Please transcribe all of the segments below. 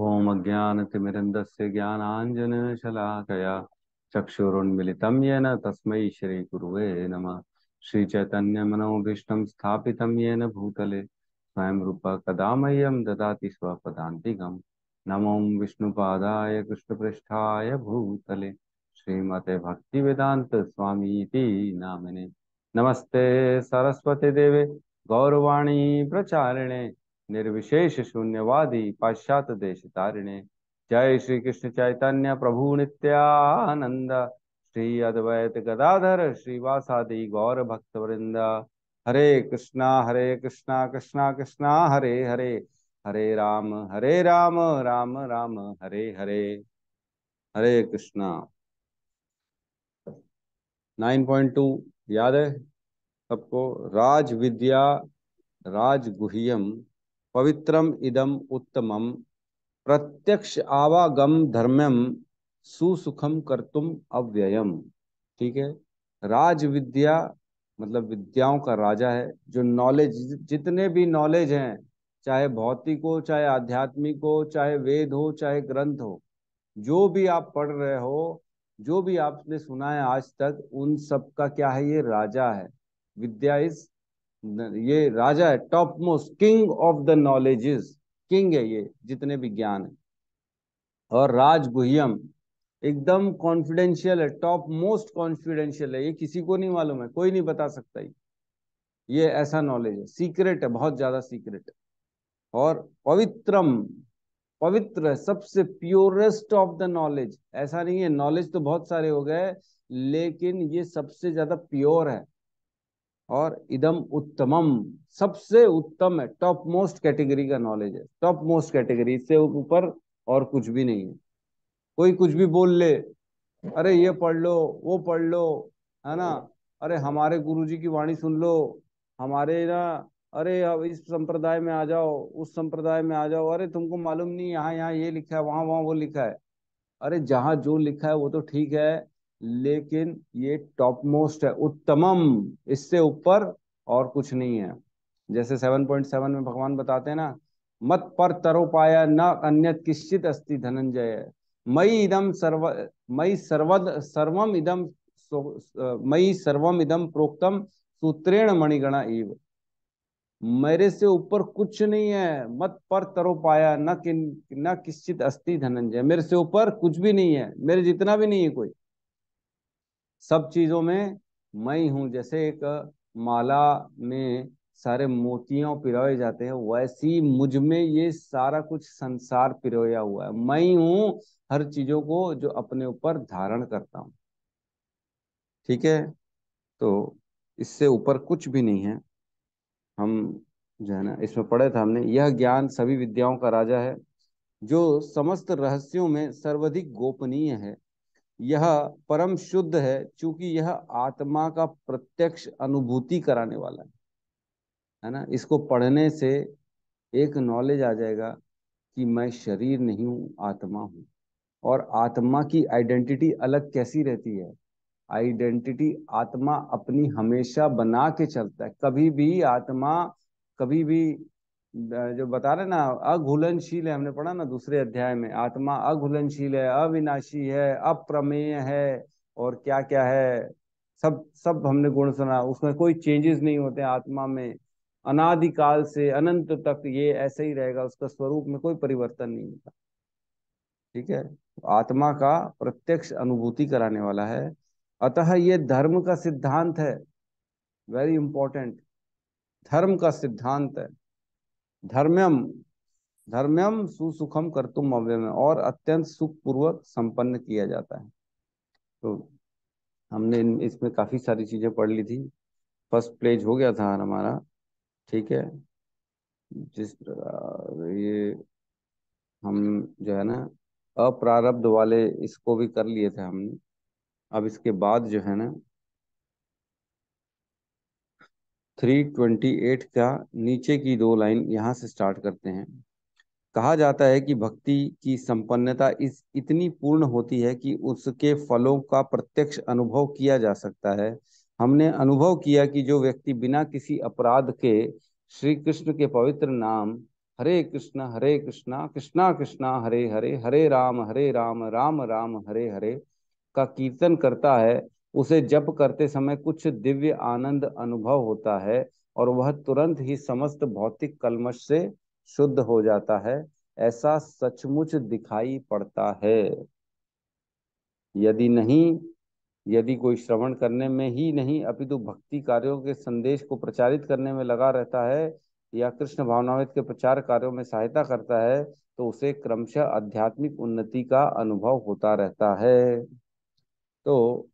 ओम अज्ञानतिमिरन्दस्य ज्ञानाञ्जनशलाकया चक्षुरुन्मिलितं येन तस्मै श्रीगुरुवे नमः। श्रीचैतन्यमनोभीष्टं स्थापितं येन भूतले स्वयं रूपः कदा मह्यं ददाति स्वपदान्तिकं। नमो विष्णुपादाय कृष्णपृष्ठाय भूतले श्रीमते भक्तिवेदान्त स्वामीति नामिने। नमस्ते सरस्वती देवे गौरवाणी प्रचारिणे निर्विशेष शून्यवादी पाश्चात्य देश तारिणे। जय श्री कृष्ण चैतन्य प्रभु नित्यानंद श्री अद्वैत गदाधर श्रीवासादि गौर भक्तवृंद। हरे कृष्णा कृष्णा कृष्णा हरे हरे, हरे राम राम राम हरे हरे। हरे कृष्णा 9.2 याद है सबको? राज विद्या राज गुह्यम पवित्रम इदम उत्तमम प्रत्यक्ष आवागम धर्म्यम सुसुखम कर्तुम अव्ययम। ठीक है, राज विद्या मतलब विद्याओं का राजा है, जो नॉलेज, जितने भी नॉलेज हैं, चाहे भौतिक हो चाहे आध्यात्मिक हो चाहे वेद हो चाहे ग्रंथ हो, जो भी आप पढ़ रहे हो, जो भी आपने सुना है आज तक, उन सब का क्या है, ये राजा है। विद्या इज, ये राजा है, top most king of the knowledges, king है ये जितने भी ज्ञान है। और राजगुह्यम एकदम कॉन्फिडेंशियल है, टॉप मोस्ट कॉन्फिडेंशियल है, ये किसी को नहीं मालूम है, कोई नहीं बता सकता ये ऐसा नॉलेज है, सीक्रेट है, बहुत ज्यादा सीक्रेट है। और पवित्रम, पवित्र है, सबसे प्योरेस्ट ऑफ द नॉलेज। ऐसा नहीं है, नॉलेज तो बहुत सारे हो गए, लेकिन ये सबसे ज्यादा प्योर है। और इदम उत्तमम सबसे उत्तम है, टॉप मोस्ट कैटेगरी का नॉलेज है, टॉप मोस्ट कैटेगरी से ऊपर और कुछ भी नहीं है। कोई कुछ भी बोल ले, अरे ये पढ़ लो वो पढ़ लो, है ना, अरे हमारे गुरुजी की वाणी सुन लो, हमारे ना, अरे अब इस संप्रदाय में आ जाओ उस संप्रदाय में आ जाओ, अरे तुमको मालूम नहीं यहाँ यहाँ ये लिखा है वहाँ वहाँ वो लिखा है। अरे जहाँ जो लिखा है वो तो ठीक है, लेकिन ये टॉप मोस्ट है, उत्तमम, इससे ऊपर और कुछ नहीं है। जैसे 7.7 में भगवान बताते हैं ना, मत पर तरो पाया न अन्यत किश्चित अस्ति धनंजय, मई सर्वम इदम प्रोक्तम सूत्रेण मणिगणा इव। मेरे से ऊपर कुछ नहीं है, मत पर तरो पाया न किश्चित अस्ति धनंजय, मेरे से ऊपर कुछ भी नहीं है, मेरे जितना भी नहीं है कोई, सब चीजों में मैं हूं। जैसे एक माला में सारे मोतियों पिरोए जाते हैं, वैसी मुझ में ये सारा कुछ संसार पिरोया हुआ है, मैं हूं हर चीजों को जो अपने ऊपर धारण करता हूं। ठीक है, तो इससे ऊपर कुछ भी नहीं है। हम जो है ना इसमें पढ़े थे हमने, यह ज्ञान सभी विद्याओं का राजा है, जो समस्त रहस्यों में सर्वाधिक गोपनीय है। यह परम शुद्ध है, क्योंकि यह आत्मा का प्रत्यक्ष अनुभूति कराने वाला है ना। इसको पढ़ने से एक नॉलेज आ जाएगा कि मैं शरीर नहीं हूँ, आत्मा हूँ। और आत्मा की आइडेंटिटी अलग कैसी रहती है, आइडेंटिटी आत्मा अपनी हमेशा बना के चलता है, कभी भी आत्मा कभी भी, जो बता रहे ना अघुलनशील है, हमने पढ़ा ना दूसरे अध्याय में, आत्मा अघुलनशील है, अविनाशी है, अप्रमेय है, और क्या क्या है, सब सब हमने गुण सुना, उसमें कोई चेंजेस नहीं होते आत्मा में, अनादिकाल से अनंत तक ये ऐसे ही रहेगा, उसका स्वरूप में कोई परिवर्तन नहीं होता। ठीक है, आत्मा का प्रत्यक्ष अनुभूति कराने वाला है, अतः ये धर्म का सिद्धांत है, वेरी इंपॉर्टेंट, धर्म का सिद्धांत है। धर्म्यम धर्म्यम सुसुखम कर्तुम अव्ययम, और अत्यंत सुखपूर्वक संपन्न किया जाता है। तो हमने इसमें काफी सारी चीजें पढ़ ली थी, फर्स्ट पेज हो गया था हमारा। ठीक है, जिस ये हम जो है ना अप्रारब्ध वाले, इसको भी कर लिए थे हमने। अब इसके बाद जो है ना 328 का नीचे की दो लाइन यहाँ से स्टार्ट करते हैं। कहा जाता है कि भक्ति की संपन्नता इस इतनी पूर्ण होती है कि उसके फलों का प्रत्यक्ष अनुभव किया जा सकता है। हमने अनुभव किया कि जो व्यक्ति बिना किसी अपराध के श्री कृष्ण के पवित्र नाम हरे कृष्णा कृष्णा कृष्णा हरे हरे, हरे राम राम राम हरे हरे का कीर्तन करता है, उसे जप करते समय कुछ दिव्य आनंद अनुभव होता है और वह तुरंत ही समस्त भौतिक कलमश से शुद्ध हो जाता है। ऐसा सचमुच दिखाई पड़ता है। यदि नहीं, यदि कोई श्रवण करने में ही नहीं अपितु भक्ति कार्यों के संदेश को प्रचारित करने में लगा रहता है या कृष्ण भावनामृत के प्रचार कार्यों में सहायता करता है, तो उसे क्रमशः आध्यात्मिक उन्नति का अनुभव होता रहता है। तो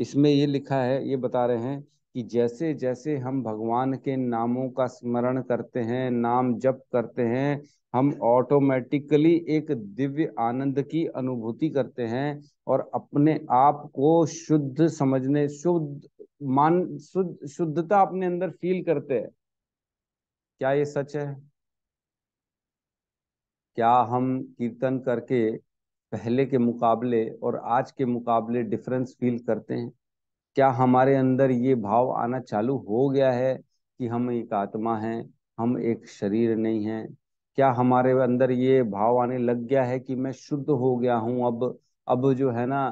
इसमें ये लिखा है, ये बता रहे हैं कि जैसे जैसे हम भगवान के नामों का स्मरण करते हैं, नाम जप करते हैं, हम ऑटोमेटिकली एक दिव्य आनंद की अनुभूति करते हैं और अपने आप को शुद्ध समझने, शुद्धता अपने अंदर फील करते हैं। क्या ये सच है? क्या हम कीर्तन करके पहले के मुकाबले और आज के मुकाबले डिफरेंस फील करते हैं? क्या हमारे अंदर ये भाव आना चालू हो गया है कि हम एक आत्मा हैं, हम एक शरीर नहीं हैं? क्या हमारे अंदर ये भाव आने लग गया है कि मैं शुद्ध हो गया हूँ, अब जो है ना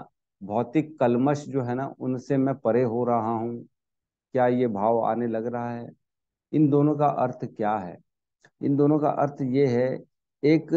भौतिक कलमश जो है ना उनसे मैं परे हो रहा हूँ? क्या ये भाव आने लग रहा है? इन दोनों का अर्थ क्या है? इन दोनों का अर्थ ये है, एक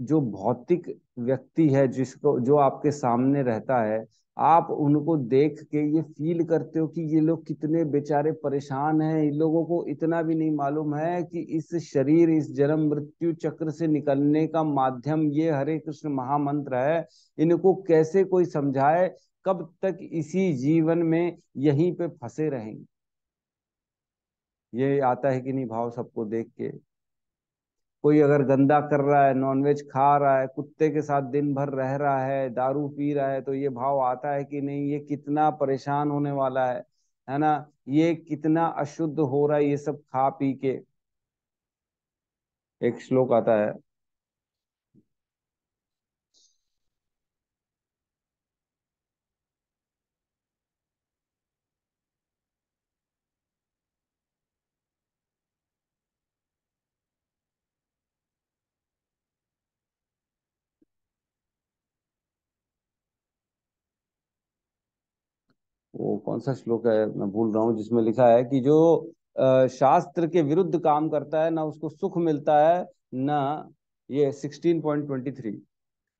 जो भौतिक व्यक्ति है जिसको, जो आपके सामने रहता है, आप उनको देख के ये फील करते हो कि ये लोग कितने बेचारे परेशान हैं, इन लोगों को इतना भी नहीं मालूम है कि इस शरीर, इस जन्म मृत्यु चक्र से निकलने का माध्यम ये हरे कृष्ण महामंत्र है। इनको कैसे कोई समझाए? कब तक इसी जीवन में यहीं पे फंसे रहेंगे? ये आता है कि नहीं भाव सबको देख के? कोई अगर गंदा कर रहा है, नॉनवेज खा रहा है, कुत्ते के साथ दिन भर रह रहा है, दारू पी रहा है, तो ये भाव आता है कि नहीं ये कितना परेशान होने वाला है ना, ये कितना अशुद्ध हो रहा है ये सब खा पी के? एक श्लोक आता है, वो कौन सा श्लोक है मैं भूल रहा हूँ, जिसमें लिखा है कि जो शास्त्र के विरुद्ध काम करता है ना उसको सुख मिलता है ना। ये 16.23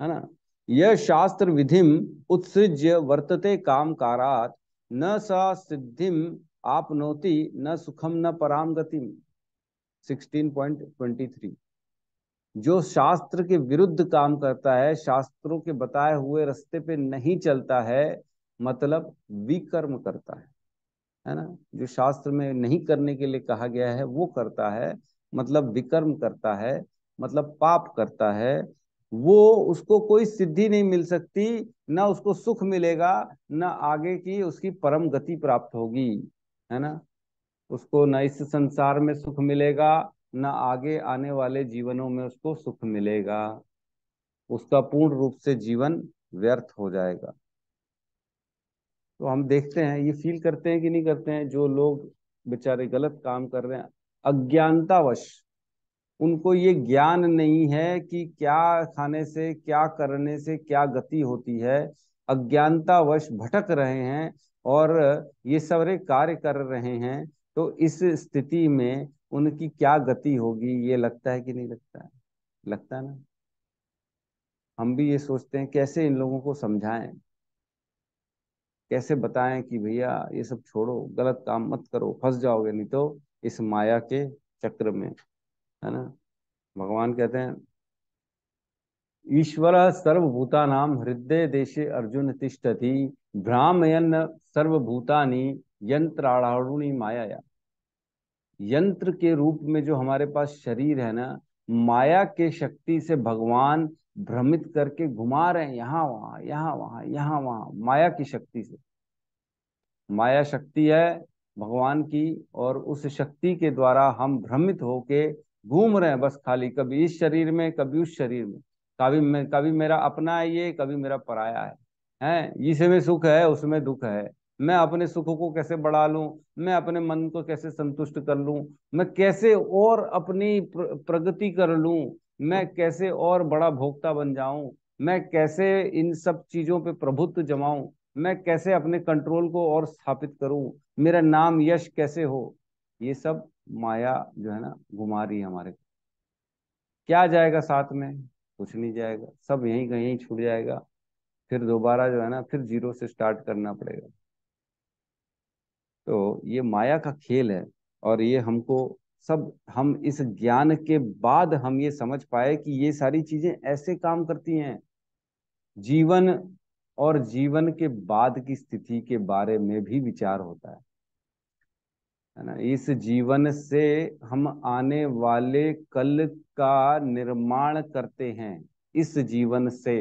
है ना, यह शास्त्र विधिम उत्सृज्य वर्तते काम कारात न सा सिद्धिम आपनोति न सुखम न पराम गतिम। 16.23, जो शास्त्र के विरुद्ध काम करता है, शास्त्रों के बताए हुए रास्ते पे नहीं चलता है, मतलब विकर्म करता है ना, जो शास्त्र में नहीं करने के लिए कहा गया है वो करता है, मतलब विकर्म करता है, मतलब पाप करता है, वो उसको कोई सिद्धि नहीं मिल सकती, ना उसको सुख मिलेगा, ना आगे की उसकी परम गति प्राप्त होगी, है ना। उसको ना इस संसार में सुख मिलेगा, ना आगे आने वाले जीवनों में उसको सुख मिलेगा, उसका पूर्ण रूप से जीवन व्यर्थ हो जाएगा। तो हम देखते हैं, ये फील करते हैं कि नहीं करते हैं? जो लोग बेचारे गलत काम कर रहे हैं अज्ञानतावश, उनको ये ज्ञान नहीं है कि क्या खाने से, क्या करने से क्या गति होती है, अज्ञानतावश भटक रहे हैं और ये सारे कार्य कर रहे हैं। तो इस स्थिति में उनकी क्या गति होगी, ये लगता है कि नहीं लगता है? लगता है ना। हम भी ये सोचते हैं कैसे इन लोगों को समझाएं, कैसे बताएं कि भैया ये सब छोड़ो, गलत काम मत करो, फंस जाओगे नहीं तो इस माया के चक्र में, है ना। भगवान कहते हैं, ईश्वर सर्वभूतानाम हृदय देशे अर्जुन तिष्ठति भ्रामयन् सर्वभूतानि यंत्रारूढ़ी मायाया। यंत्र के रूप में जो हमारे पास शरीर है ना, माया के शक्ति से भगवान भ्रमित करके घुमा रहे हैं यहाँ वहां, यहाँ वहां, यहाँ वहां, माया की शक्ति से। माया शक्ति है भगवान की और उस शक्ति के द्वारा हम भ्रमित होके घूम रहे हैं बस खाली, कभी इस शरीर में, कभी उस शरीर में, कभी मेरा अपना है ये, कभी मेरा पराया है, हैं इसमें सुख है उसमें दुख है, मैं अपने सुखों को कैसे बढ़ा लूं, मैं अपने मन को कैसे संतुष्ट कर लूं, मैं कैसे और अपनी प्रगति कर लूं, मैं कैसे और बड़ा भोक्ता बन जाऊं, मैं कैसे इन सब चीजों पे प्रभुत्व जमाऊं, मैं कैसे अपने कंट्रोल को और स्थापित करूं, मेरा नाम यश कैसे हो। ये सब माया जो है ना घुमा रही है हमारे को। क्या जाएगा साथ में? कुछ नहीं जाएगा, सब यहीं कहीं छूट जाएगा। फिर दोबारा जो है ना फिर जीरो से स्टार्ट करना पड़ेगा। तो ये माया का खेल है। और ये हमको सब, हम इस ज्ञान के बाद हम ये समझ पाए कि ये सारी चीजें ऐसे काम करती हैं। जीवन और जीवन के बाद की स्थिति के बारे में भी विचार होता है ना। इस जीवन से हम आने वाले कल का निर्माण करते हैं। इस जीवन से,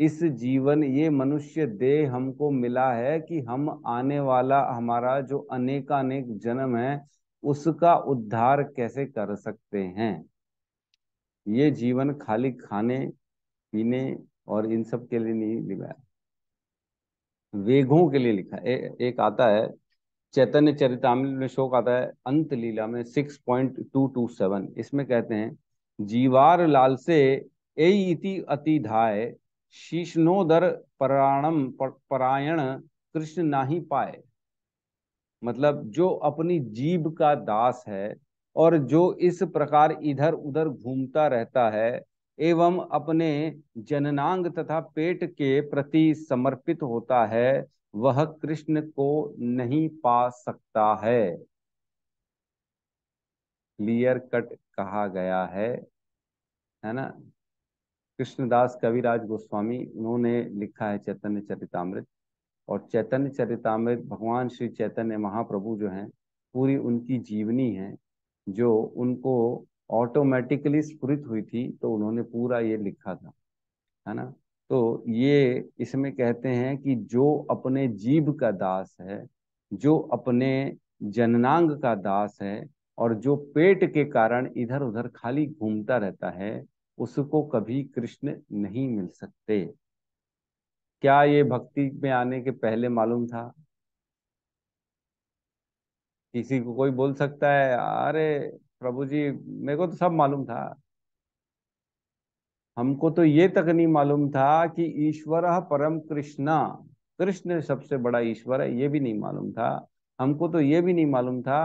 इस जीवन, ये मनुष्य देह हमको मिला है कि हम आने वाला हमारा जो अनेकानेक जन्म है उसका उद्धार कैसे कर सकते हैं। ये जीवन खाली खाने पीने और इन सब के लिए नहीं लिखा, वेगों के लिए लिखा। एक आता है चैतन्य चरितामृत में, श्लोक आता है अंत लीला में 6.227। इसमें कहते हैं जीवार लाल से एति अतिधाय शिष्णोदर परायण परायण कृष्ण नाही पाए। मतलब जो अपनी जीभ का दास है और जो इस प्रकार इधर उधर घूमता रहता है एवं अपने जननांग तथा पेट के प्रति समर्पित होता है, वह कृष्ण को नहीं पा सकता है। क्लियर कट कहा गया है ना। कृष्णदास कविराज गोस्वामी, उन्होंने लिखा है चैतन्य चरितामृत। और चैतन्य चरितामृत भगवान श्री चैतन्य महाप्रभु जो हैं, पूरी उनकी जीवनी है जो उनको ऑटोमेटिकली स्फुरित हुई थी, तो उन्होंने पूरा ये लिखा था, है ना। तो ये इसमें कहते हैं कि जो अपने जीभ का दास है, जो अपने जननांग का दास है और जो पेट के कारण इधर उधर खाली घूमता रहता है, उसको कभी कृष्ण नहीं मिल सकते। क्या ये भक्ति में आने के पहले मालूम था? किसी को कोई बोल सकता है अरे प्रभु जी मेरे को तो सब मालूम था? हमको तो ये तक नहीं मालूम था कि ईश्वर परम कृष्णा, कृष्ण सबसे बड़ा ईश्वर है, ये भी नहीं मालूम था हमको। तो ये भी नहीं मालूम था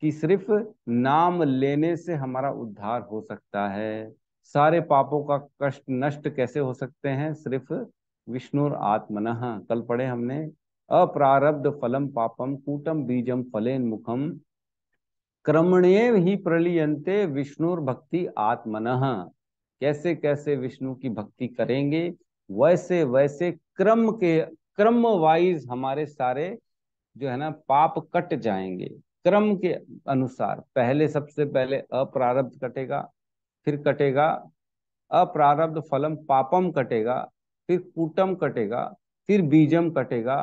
कि सिर्फ नाम लेने से हमारा उद्धार हो सकता है, सारे पापों का कष्ट नष्ट कैसे हो सकते हैं, सिर्फ विष्णुर आत्मनः। कल पढ़े हमने अप्रारब्ध फलम पापम कूटम बीजम फलेन मुखम क्रमणेव ही प्रलियंते विष्णुर भक्ति आत्मनः। कैसे कैसे विष्णु की भक्ति करेंगे, वैसे वैसे क्रम के, क्रम वाइज हमारे सारे जो है ना पाप कट जाएंगे क्रम के अनुसार। पहले सबसे पहले अप्रारब्ध कटेगा, फिर कटेगा अप्रारब्ध फलम पापम कटेगा, फिर कूटम कटेगा, फिर बीजम कटेगा,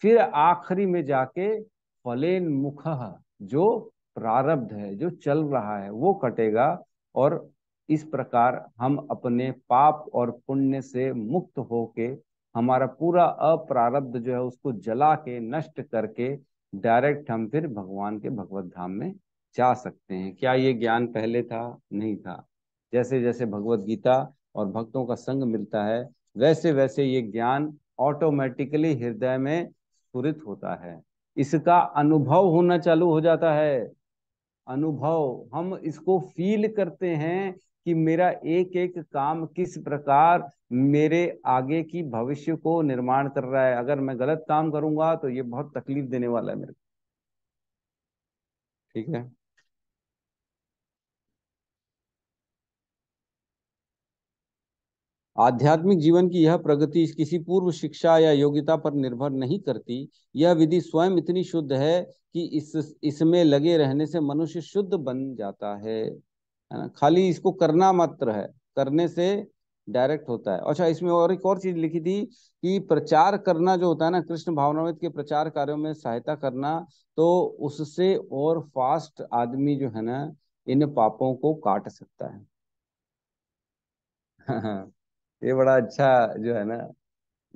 फिर आखिरी में जाके फलेन मुखः, जो प्रारब्ध है जो चल रहा है वो कटेगा। और इस प्रकार हम अपने पाप और पुण्य से मुक्त होके हमारा पूरा अप्रारब्ध जो है उसको जला के नष्ट करके डायरेक्ट हम फिर भगवान के भगवत धाम में जा सकते हैं। क्या ये ज्ञान पहले था? नहीं था। जैसे जैसे भगवत गीता और भक्तों का संग मिलता है, वैसे वैसे ये ज्ञान ऑटोमेटिकली हृदय में स्फुरित होता है। इसका अनुभव होना चालू हो जाता है। अनुभव, हम इसको फील करते हैं कि मेरा एक एक काम किस प्रकार मेरे आगे की भविष्य को निर्माण कर रहा है। अगर मैं गलत काम करूंगा तो ये बहुत तकलीफ देने वाला है मेरे को। ठीक है, आध्यात्मिक जीवन की यह प्रगति किसी पूर्व शिक्षा या योग्यता पर निर्भर नहीं करती। यह विधि स्वयं इतनी शुद्ध है कि इसमें लगे रहने से मनुष्य शुद्ध बन जाता है। खाली इसको करना मात्र है, करने से डायरेक्ट होता है। अच्छा, इसमें और एक और चीज लिखी थी कि प्रचार करना जो होता है ना, कृष्ण भावनामृत के प्रचार कार्यों में सहायता करना, तो उससे और फास्ट आदमी जो है ना इन पापों को काट सकता है। ये बड़ा अच्छा जो है ना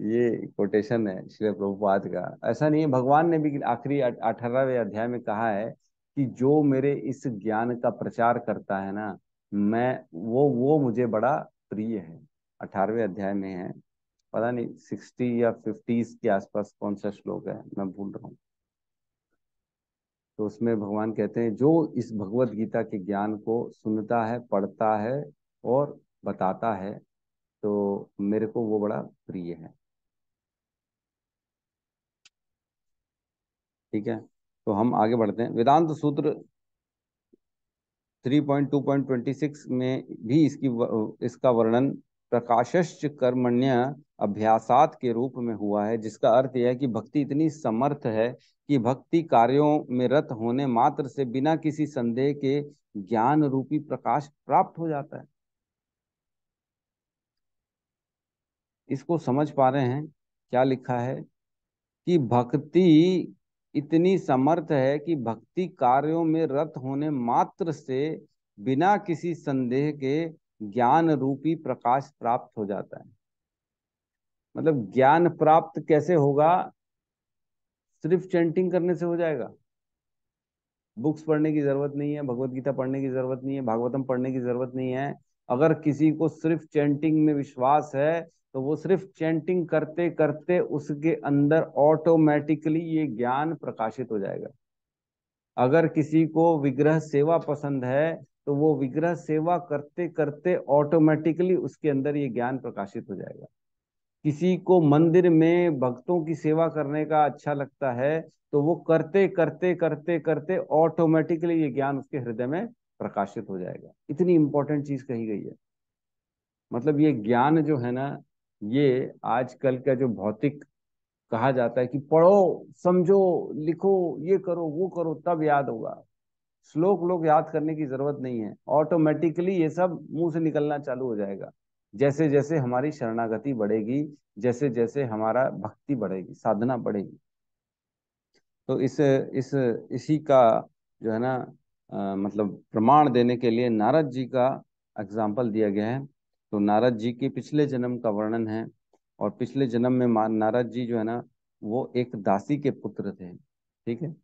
ये कोटेशन है श्रील प्रभुपाद का। ऐसा नहीं है, भगवान ने भी आखिरी 18वें अध्याय में कहा है कि जो मेरे इस ज्ञान का प्रचार करता है ना, मैं वो मुझे बड़ा प्रिय है। 18वें अध्याय में है, पता नहीं 60 या 50 के आसपास कौन सा श्लोक है, मैं भूल रहा हूँ। तो उसमें भगवान कहते हैं जो इस भगवत गीता के ज्ञान को सुनता है, पढ़ता है और बताता है, तो मेरे को वो बड़ा प्रिय है। ठीक है, तो हम आगे बढ़ते हैं। वेदांत सूत्र 3.2.26 में भी इसका वर्णन प्रकाशश्च कर्मण्य अभ्यासात के रूप में हुआ है, जिसका अर्थ यह है कि भक्ति इतनी समर्थ है कि भक्ति कार्यों में रत होने मात्र से बिना किसी संदेह के ज्ञान रूपी प्रकाश प्राप्त हो जाता है। इसको समझ पा रहे हैं क्या लिखा है कि भक्ति इतनी समर्थ है कि भक्ति कार्यों में रत होने मात्र से बिना किसी संदेह के ज्ञान रूपी प्रकाश प्राप्त हो जाता है। मतलब ज्ञान प्राप्त कैसे होगा? सिर्फ चैंटिंग करने से हो जाएगा। बुक्स पढ़ने की जरूरत नहीं है, भगवत गीता पढ़ने की जरूरत नहीं है, भागवतम पढ़ने की जरूरत नहीं है। अगर किसी को सिर्फ चैंटिंग में विश्वास है तो वो सिर्फ चैंटिंग करते करते उसके अंदर ऑटोमेटिकली ये ज्ञान प्रकाशित हो जाएगा। अगर किसी को विग्रह सेवा पसंद है तो वो विग्रह सेवा करते करते ऑटोमेटिकली उसके अंदर ये ज्ञान प्रकाशित हो जाएगा। किसी को मंदिर में भक्तों की सेवा करने का अच्छा लगता है तो वो करते करते करते करते ऑटोमेटिकली ये ज्ञान उसके हृदय में प्रकाशित हो जाएगा। इतनी इंपॉर्टेंट चीज कही गई है। मतलब ये ज्ञान जो है ना, ये आजकल का जो भौतिक कहा जाता है कि पढ़ो, समझो, लिखो, ये करो, वो करो, तब याद होगा। श्लोक लोग याद करने की जरूरत नहीं है, ऑटोमेटिकली ये सब मुंह से निकलना चालू हो जाएगा। जैसे जैसे हमारी शरणागति बढ़ेगी, जैसे जैसे हमारा भक्ति बढ़ेगी, साधना बढ़ेगी। तो इसी का जो है ना मतलब प्रमाण देने के लिए नारद जी का एग्जाम्पल दिया गया है। तो नारद जी के पिछले जन्म का वर्णन है, और पिछले जन्म में नारद जी जो है ना, वो एक दासी के पुत्र थे। ठीक है,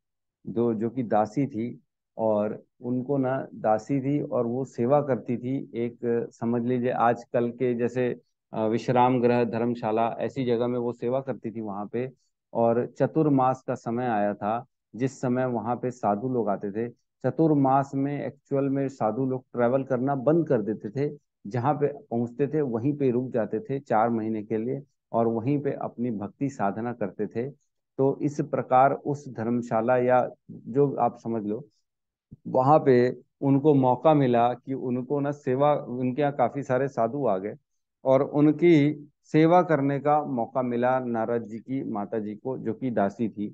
जो कि दासी थी, और उनको ना दासी थी और वो सेवा करती थी। एक समझ लीजिए आजकल के जैसे विश्राम गृह, धर्मशाला, ऐसी जगह में वो सेवा करती थी वहाँ पे। और चतुर्मास का समय आया था, जिस समय वहाँ पे साधु लोग आते थे। चतुर्मास में एक्चुअल में साधु लोग ट्रैवल करना बंद कर देते थे, जहाँ पे पहुँचते थे वहीं पे रुक जाते थे 4 महीने के लिए, और वहीं पे अपनी भक्ति साधना करते थे। तो इस प्रकार उस धर्मशाला या जो आप समझ लो, वहाँ पे उनको मौका मिला कि उनको ना सेवा, उनके यहाँ काफ़ी सारे साधु आ गए और उनकी सेवा करने का मौका मिला नारद जी की माता जी को, जो कि दासी थी।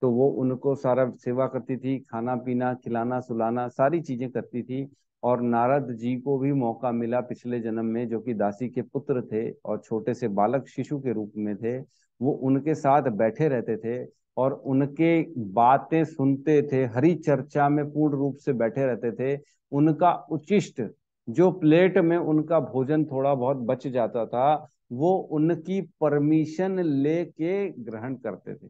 तो वो उनको सारा सेवा करती थी, खाना पीना, खिलाना, सुलाना, सारी चीज़ें करती थी। और नारद जी को भी मौका मिला पिछले जन्म में, जो कि दासी के पुत्र थे और छोटे से बालक शिशु के रूप में थे। वो उनके साथ बैठे रहते थे और उनके बातें सुनते थे, हरि चर्चा में पूर्ण रूप से बैठे रहते थे। उनका उचिष्ट, जो प्लेट में उनका भोजन थोड़ा बहुत बच जाता था, वो उनकी परमिशन लेके ग्रहण करते थे।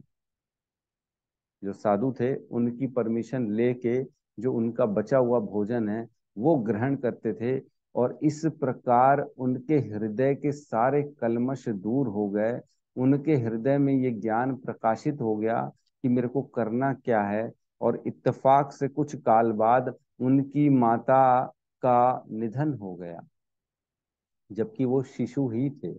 जो साधु थे उनकी परमिशन लेके जो उनका बचा हुआ भोजन है वो ग्रहण करते थे, और इस प्रकार उनके हृदय के सारे कलमश दूर हो गए। उनके हृदय में ये ज्ञान प्रकाशित हो गया कि मेरे को करना क्या है। और इत्तेफाक से कुछ काल बाद उनकी माता का निधन हो गया, जबकि वो शिशु ही थे।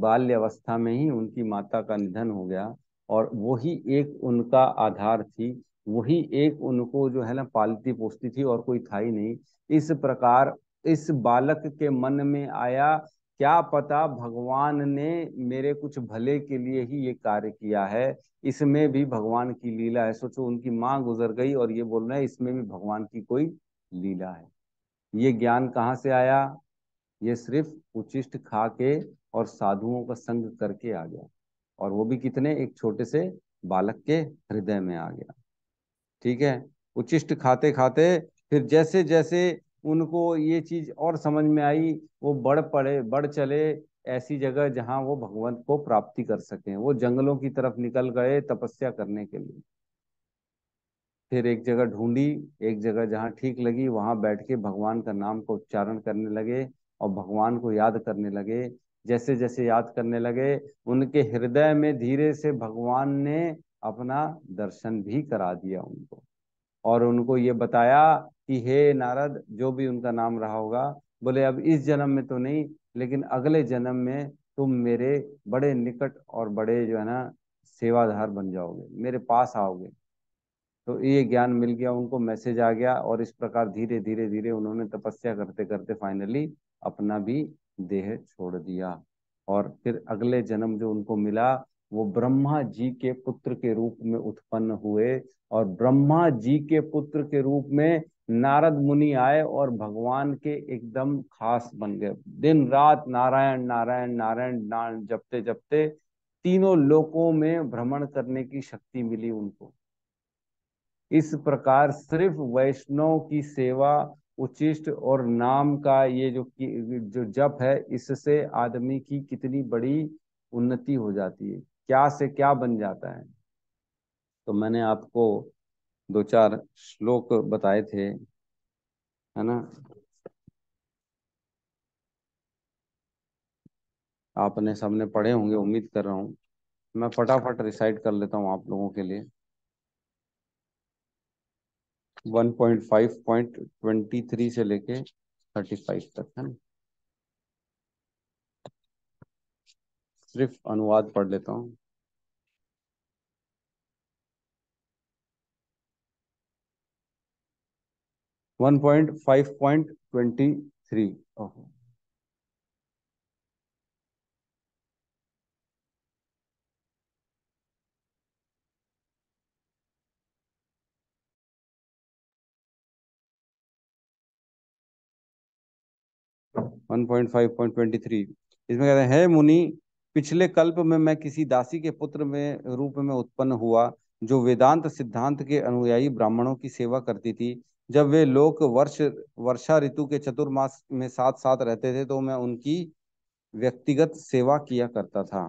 बाल्यावस्था में ही उनकी माता का निधन हो गया, और वही एक उनका आधार थी, वही एक उनको जो है ना पालती पोसती थी, और कोई था ही नहीं। इस प्रकार इस बालक के मन में आया, क्या पता भगवान ने मेरे कुछ भले के लिए ही ये कार्य किया है, इसमें भी भगवान की लीला है। सोचो, उनकी माँ गुजर गई और ये बोल रहे हैं इसमें भी भगवान की कोई लीला है। ये ज्ञान कहाँ से आया? ये सिर्फ उचिष्ट खा के और साधुओं का संग करके आ गया, और वो भी कितने, एक छोटे से बालक के हृदय में आ गया। ठीक है, उचिष्ट खाते खाते फिर जैसे जैसे उनको ये चीज और समझ में आई, वो बढ़ चले, ऐसी जगह जहाँ वो भगवंत को प्राप्ति कर सकें। वो जंगलों की तरफ निकल गए तपस्या करने के लिए, फिर एक जगह ढूंढी, एक जगह जहाँ ठीक लगी वहाँ बैठ के भगवान का नाम का उच्चारण करने लगे और भगवान को याद करने लगे। जैसे जैसे याद करने लगे उनके हृदय में धीरे से भगवान ने अपना दर्शन भी करा दिया उनको, और उनको ये बताया कि हे नारद, जो भी उनका नाम रहा होगा, बोले अब इस जन्म में तो नहीं, लेकिन अगले जन्म में तुम मेरे बड़े निकट और बड़े जो है ना सेवाधार बन जाओगे, मेरे पास आओगे। तो ये ज्ञान मिल गया उनको, मैसेज आ गया, और इस प्रकार धीरे धीरे धीरे उन्होंने तपस्या करते करते फाइनली अपना भी देह छोड़ दिया। और फिर अगले जन्म जो उनको मिला वो ब्रह्मा जी के पुत्र के रूप में उत्पन्न हुए, और ब्रह्मा जी के पुत्र के रूप में नारद मुनि आए और भगवान के एकदम खास बन गए। दिन रात नारायण नारायण नारायण नाम जपते जपते तीनों लोकों में भ्रमण करने की शक्ति मिली उनको। इस प्रकार सिर्फ वैष्णव की सेवा, उचिष्ट और नाम का ये जो जप है, इससे आदमी की कितनी बड़ी उन्नति हो जाती है, क्या से क्या बन जाता है। तो मैंने आपको 2-4 श्लोक बताए थे, है ना, आपने सबने पढ़े होंगे, उम्मीद कर रहा हूँ। मैं फटाफट रिसाइट कर लेता हूँ आप लोगों के लिए। 1.5.23 से लेके 35 तक, है ना, सिर्फ अनुवाद पढ़ लेता हूँ। वन पॉइंट फाइव पॉइंट 23 इसमें कहते हैं, हे मुनि, पिछले कल्प में मैं किसी दासी के पुत्र में रूप में उत्पन्न हुआ जो वेदांत सिद्धांत के अनुयायी ब्राह्मणों की सेवा करती थी। जब वे लोग वर्षा ऋतु के चतुर्मास में साथ साथ रहते थे तो मैं उनकी व्यक्तिगत सेवा किया करता था।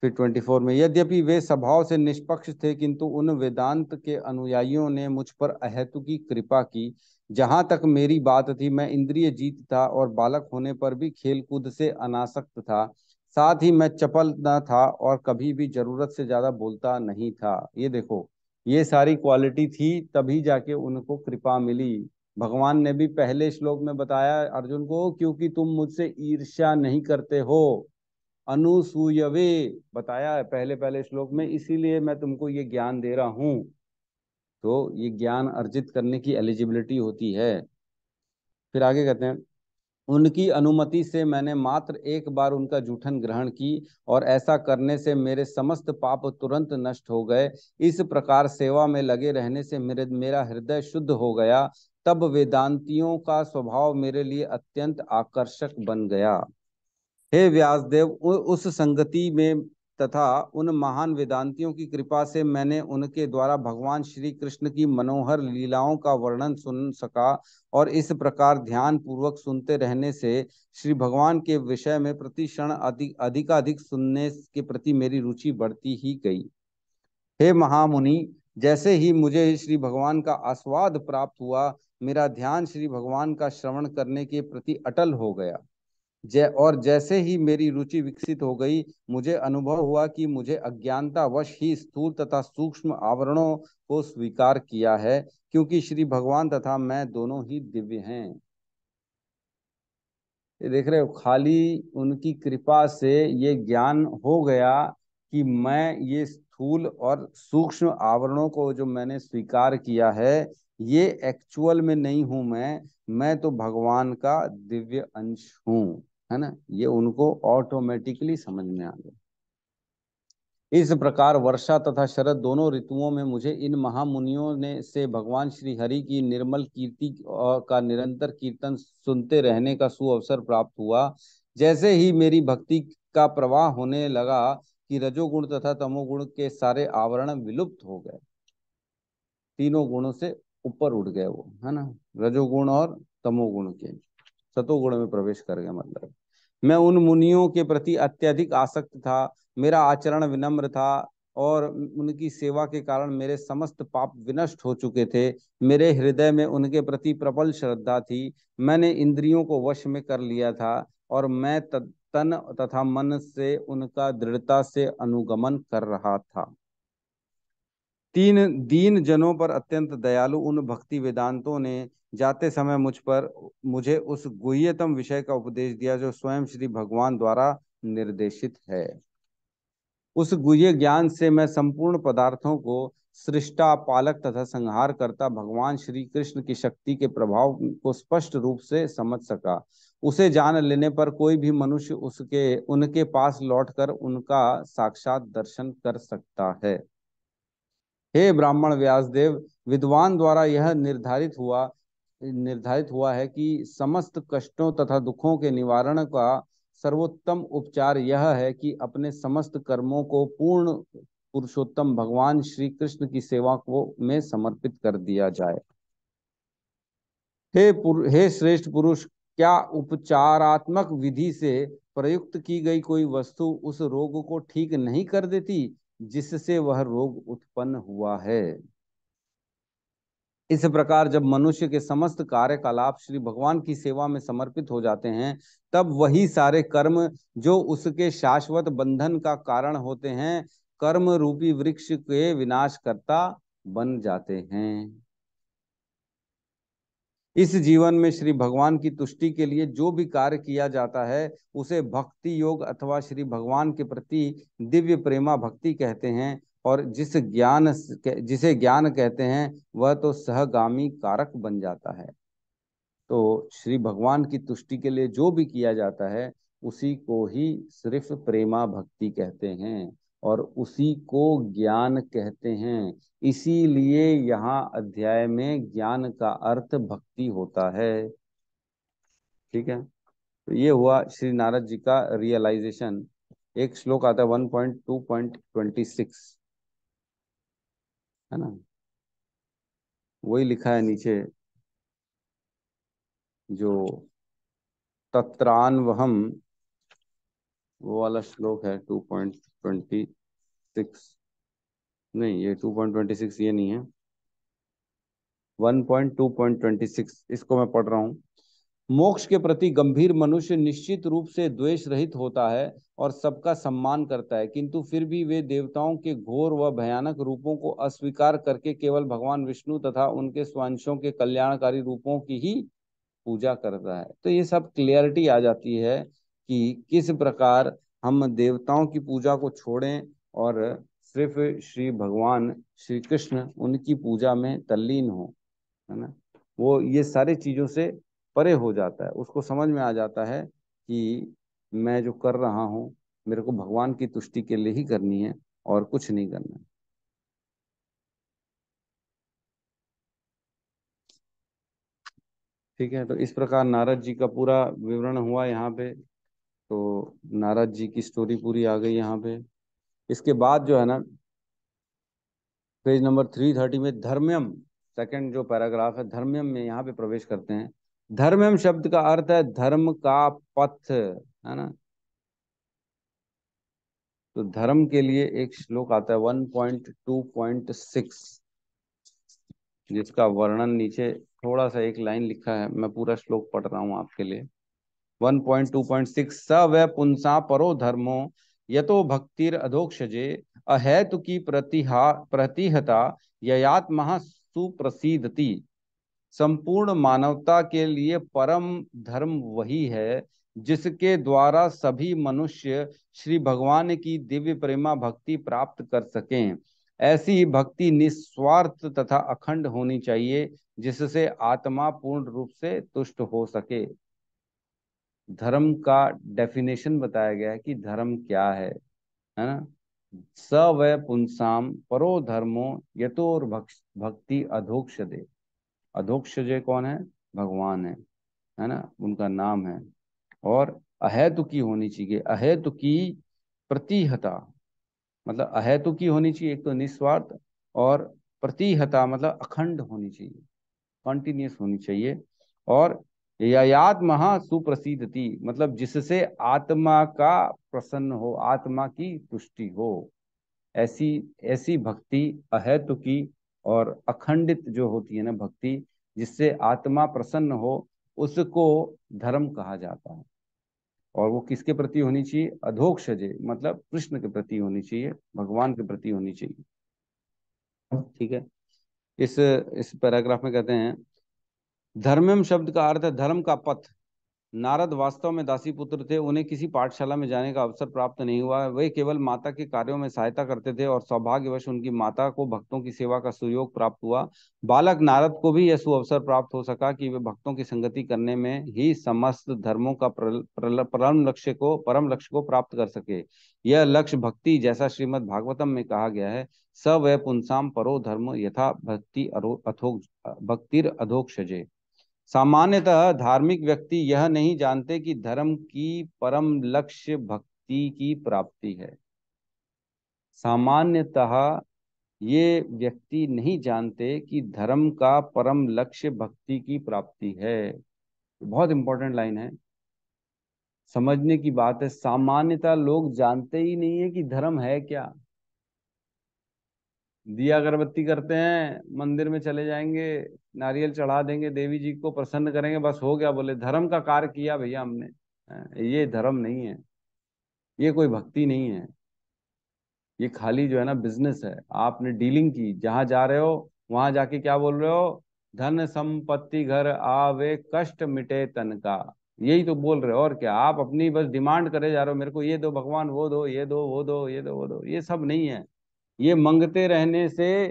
फिर 24 में, यद्यपि वे स्वभाव से निष्पक्ष थे किंतु उन वेदांत के अनुयायियों ने मुझ पर अहेतु की कृपा की। जहां तक मेरी बात थी, मैं इंद्रिय जीत था और बालक होने पर भी खेलकूद से अनासक्त था। साथ ही मैं चपल न था और कभी भी जरूरत से ज्यादा बोलता नहीं था। ये देखो, ये सारी क्वालिटी थी, तभी जाके उनको कृपा मिली। भगवान ने भी पहले श्लोक में बताया अर्जुन को, क्योंकि तुम मुझसे ईर्ष्या नहीं करते हो, अनुसूयवे बताया है पहले श्लोक में, इसीलिए मैं तुमको ये ज्ञान दे रहा हूं। तो ये ज्ञान अर्जित करने की एलिजिबिलिटी होती है। फिर आगे कहते हैं, उनकी अनुमति से मैंने मात्र एक बार उनका जूठन ग्रहण की और ऐसा करने से मेरे समस्त पाप तुरंत नष्ट हो गए। इस प्रकार सेवा में लगे रहने से मेरा हृदय शुद्ध हो गया। तब वेदांतियों का स्वभाव मेरे लिए अत्यंत आकर्षक बन गया। हे व्यासदेव, उस संगति में तथा उन महान वेदांतियों की कृपा से मैंने उनके द्वारा भगवान श्री कृष्ण की मनोहर लीलाओं का वर्णन सुन सका, और इस प्रकार ध्यान पूर्वक सुनते रहने से श्री भगवान के विषय में प्रति क्षण अधिकाधिक सुनने के प्रति मेरी रुचि बढ़ती ही गई। हे महामुनि, जैसे ही मुझे श्री भगवान का आस्वाद प्राप्त हुआ, मेरा ध्यान श्री भगवान का श्रवण करने के प्रति अटल हो गया। और जैसे ही मेरी रुचि विकसित हो गई, मुझे अनुभव हुआ कि मुझे अज्ञानतावश ही स्थूल तथा सूक्ष्म आवरणों को स्वीकार किया है, क्योंकि श्री भगवान तथा मैं दोनों ही दिव्य हैं। ये देख रहे हो, खाली उनकी कृपा से ये ज्ञान हो गया कि मैं ये स्थूल और सूक्ष्म आवरणों को जो मैंने स्वीकार किया है, ये एक्चुअल में नहीं हूं मैं तो भगवान का दिव्य अंश हूं, है ना। ये उनको ऑटोमेटिकली समझ में आ गया। इस प्रकार वर्षा तथा शरद दोनों ऋतुओं में मुझे इन महामुनियों ने से भगवान श्री हरि की निर्मल कीर्ति का निरंतर कीर्तन सुनते रहने का सुअवसर प्राप्त हुआ। जैसे ही मेरी भक्ति का प्रवाह होने लगा कि रजोगुण तथा तमोगुण के सारे आवरण विलुप्त हो गए, तीनों गुणों से ऊपर उड़ गए वो, है ना, रजोगुण और तमोगुण के, सतोगुण में प्रवेश कर गए। मतलब मैं उन मुनियों के प्रति अत्यधिक आसक्त था, मेरा आचरण विनम्र था और उनकी सेवा के कारण मेरे समस्त पाप विनष्ट हो चुके थे। मेरे हृदय में उनके प्रति प्रबल श्रद्धा थी, मैंने इंद्रियों को वश में कर लिया था और मैं तन तथा मन से उनका दृढ़ता से अनुगमन कर रहा था। तीन दीन जनों पर अत्यंत दयालु उन भक्ति वेदांतों ने जाते समय मुझे उस गुह्यतम विषय का उपदेश दिया जो स्वयं श्री भगवान द्वारा निर्देशित है। उस गुह्य ज्ञान से मैं संपूर्ण पदार्थों को सृष्टा, पालक तथा संहार करता भगवान श्री कृष्ण की शक्ति के प्रभाव को स्पष्ट रूप से समझ सका। उसे जान लेने पर कोई भी मनुष्य उनके पास लौटकर उनका साक्षात दर्शन कर सकता है। हे ब्राह्मण व्यासदेव, विद्वान द्वारा यह निर्धारित हुआ है कि समस्त कष्टों तथा दुखों के निवारण का सर्वोत्तम उपचार यह है कि अपने समस्त कर्मों को पूर्ण पुरुषोत्तम भगवान श्री कृष्ण की सेवा को में समर्पित कर दिया जाए। हे श्रेष्ठ पुरुष, क्या उपचारात्मक विधि से प्रयुक्त की गई कोई वस्तु उस रोग को ठीक नहीं कर देती जिससे वह रोग उत्पन्न हुआ है? इस प्रकार जब मनुष्य के समस्त कार्यकलाप श्री भगवान की सेवा में समर्पित हो जाते हैं, तब वही सारे कर्म जो उसके शाश्वत बंधन का कारण होते हैं, कर्म रूपी वृक्ष के विनाशकर्ता बन जाते हैं। इस जीवन में श्री भगवान की तुष्टि के लिए जो भी कार्य किया जाता है उसे भक्ति योग अथवा श्री भगवान के प्रति दिव्य प्रेमा भक्ति कहते हैं, और जिसे ज्ञान कहते हैं वह तो सहगामी कारक बन जाता है। तो श्री भगवान की तुष्टि के लिए जो भी किया जाता है उसी को ही सिर्फ प्रेमा भक्ति कहते हैं और उसी को ज्ञान कहते हैं। इसीलिए यहाँ अध्याय में ज्ञान का अर्थ भक्ति होता है। ठीक है, तो ये हुआ श्री नारद जी का रियलाइजेशन। एक श्लोक आता है 1.2.26, है ना, वही लिखा है नीचे जो तत्रान्वहम, वो वाला श्लोक है 2.26, नहीं ये 2.26 ये नहीं है, 1.2.26 इसको मैं पढ़ रहा हूँ। मोक्ष के प्रति गंभीर मनुष्य निश्चित रूप से द्वेष रहित होता है और सबका सम्मान करता है, किंतु फिर भी वे देवताओं के घोर व भयानक रूपों को अस्वीकार करके केवल भगवान विष्णु तथा उनके स्वांशों के कल्याणकारी रूपों की ही पूजा करता है। तो ये सब क्लियरिटी आ जाती है कि किस प्रकार हम देवताओं की पूजा को छोड़ें और सिर्फ श्री भगवान श्री कृष्ण उनकी पूजा में तल्लीन हो, है ना। वो ये सारी चीजों से परे हो जाता है, उसको समझ में आ जाता है कि मैं जो कर रहा हूँ मेरे को भगवान की तुष्टि के लिए ही करनी है और कुछ नहीं करना है। ठीक है, तो इस प्रकार नारद जी का पूरा विवरण हुआ यहाँ पे। तो नारद जी की स्टोरी पूरी आ गई यहाँ पे। इसके बाद जो है ना पेज नंबर 330 में धर्म्यम, सेकंड जो पैराग्राफ है धर्म्यम में यहाँ पे प्रवेश करते हैं। धर्म्यम शब्द का अर्थ है धर्म का पथ, है ना। तो धर्म के लिए एक श्लोक आता है 1.2.6 जिसका वर्णन नीचे थोड़ा सा एक लाइन लिखा है, मैं पूरा श्लोक पढ़ रहा हूँ आपके लिए। 1.2.6 सवै पुंसा परो धर्मो यतो भक्तिर अधोक्षजे अहेतु की प्रतिहता ययात्मः सुप्रसीदति। संपूर्ण मानवता के लिए परम धर्म वही है जिसके द्वारा सभी मनुष्य श्री भगवान की दिव्य प्रेमा भक्ति प्राप्त कर सकें। ऐसी भक्ति निस्वार्थ तथा अखंड होनी चाहिए जिससे आत्मा पूर्ण रूप से तुष्ट हो सके। धर्म का डेफिनेशन बताया गया है कि धर्म क्या है ना। स वै पुंसाम परो धर्मो यतोर भक्ति अधोक्षजे। अधोक्षजे कौन है? भगवान है ना, उनका नाम है। और अहेतु की होनी चाहिए, अहेतु की प्रतिहता मतलब अहेतु की होनी चाहिए, एक तो निस्वार्थ, और प्रतिहता मतलब अखंड होनी चाहिए, कंटिन्यूस होनी चाहिए। और ययात्महा सुप्रसीदति, मतलब जिससे आत्मा का प्रसन्न हो, आत्मा की तुष्टि हो। ऐसी ऐसी भक्ति अहेतु की और अखंडित जो होती है ना भक्ति, जिससे आत्मा प्रसन्न हो, उसको धर्म कहा जाता है। और वो किसके प्रति होनी चाहिए? अधोक्षजे, मतलब कृष्ण के प्रति होनी चाहिए, भगवान के प्रति होनी चाहिए। ठीक है, इस पैराग्राफ में कहते हैं धर्मम शब्द का अर्थ है धर्म का पथ। नारद वास्तव में दासी पुत्र थे, उन्हें किसी पाठशाला में जाने का अवसर प्राप्त नहीं हुआ। वे केवल माता के कार्यों में सहायता करते थे और सौभाग्यवश उनकी माता को भक्तों की सेवा का सुयोग प्राप्त हुआ। बालक नारद को भी यह सुअवसर प्राप्त हो सका कि वे भक्तों की संगति करने में ही समस्त धर्मों का परम लक्ष्य को प्राप्त कर सके। यह लक्ष्य भक्ति, जैसा श्रीमद् भागवतम में कहा गया है, स वै पुंसाम परो धर्म यथा भक्तिर अधोक्षजे। सामान्यतः धार्मिक व्यक्ति यह नहीं जानते कि धर्म की परम लक्ष्य भक्ति की प्राप्ति है। सामान्यतः ये व्यक्ति नहीं जानते कि धर्म का परम लक्ष्य भक्ति की प्राप्ति है। बहुत इंपॉर्टेंट लाइन है, समझने की बात है। सामान्यतः लोग जानते ही नहीं है कि धर्म है क्या। दिया अगरबत्ती करते हैं, मंदिर में चले जाएंगे, नारियल चढ़ा देंगे, देवी जी को प्रसन्न करेंगे, बस हो गया। बोले धर्म का कार्य किया भैया हमने, ये धर्म नहीं है, ये कोई भक्ति नहीं है, ये खाली जो है ना बिजनेस है। आपने डीलिंग की, जहां जा रहे हो वहां जाके क्या बोल रहे हो? धन संपत्ति घर आवे कष्ट मिटे तन का, यही तो बोल रहे हो। और क्या आप अपनी बस डिमांड करे जा रहे हो, मेरे को ये दो भगवान, वो दो, ये दो, वो दो, ये दो, वो दो। ये सब नहीं है, ये मांगते रहने से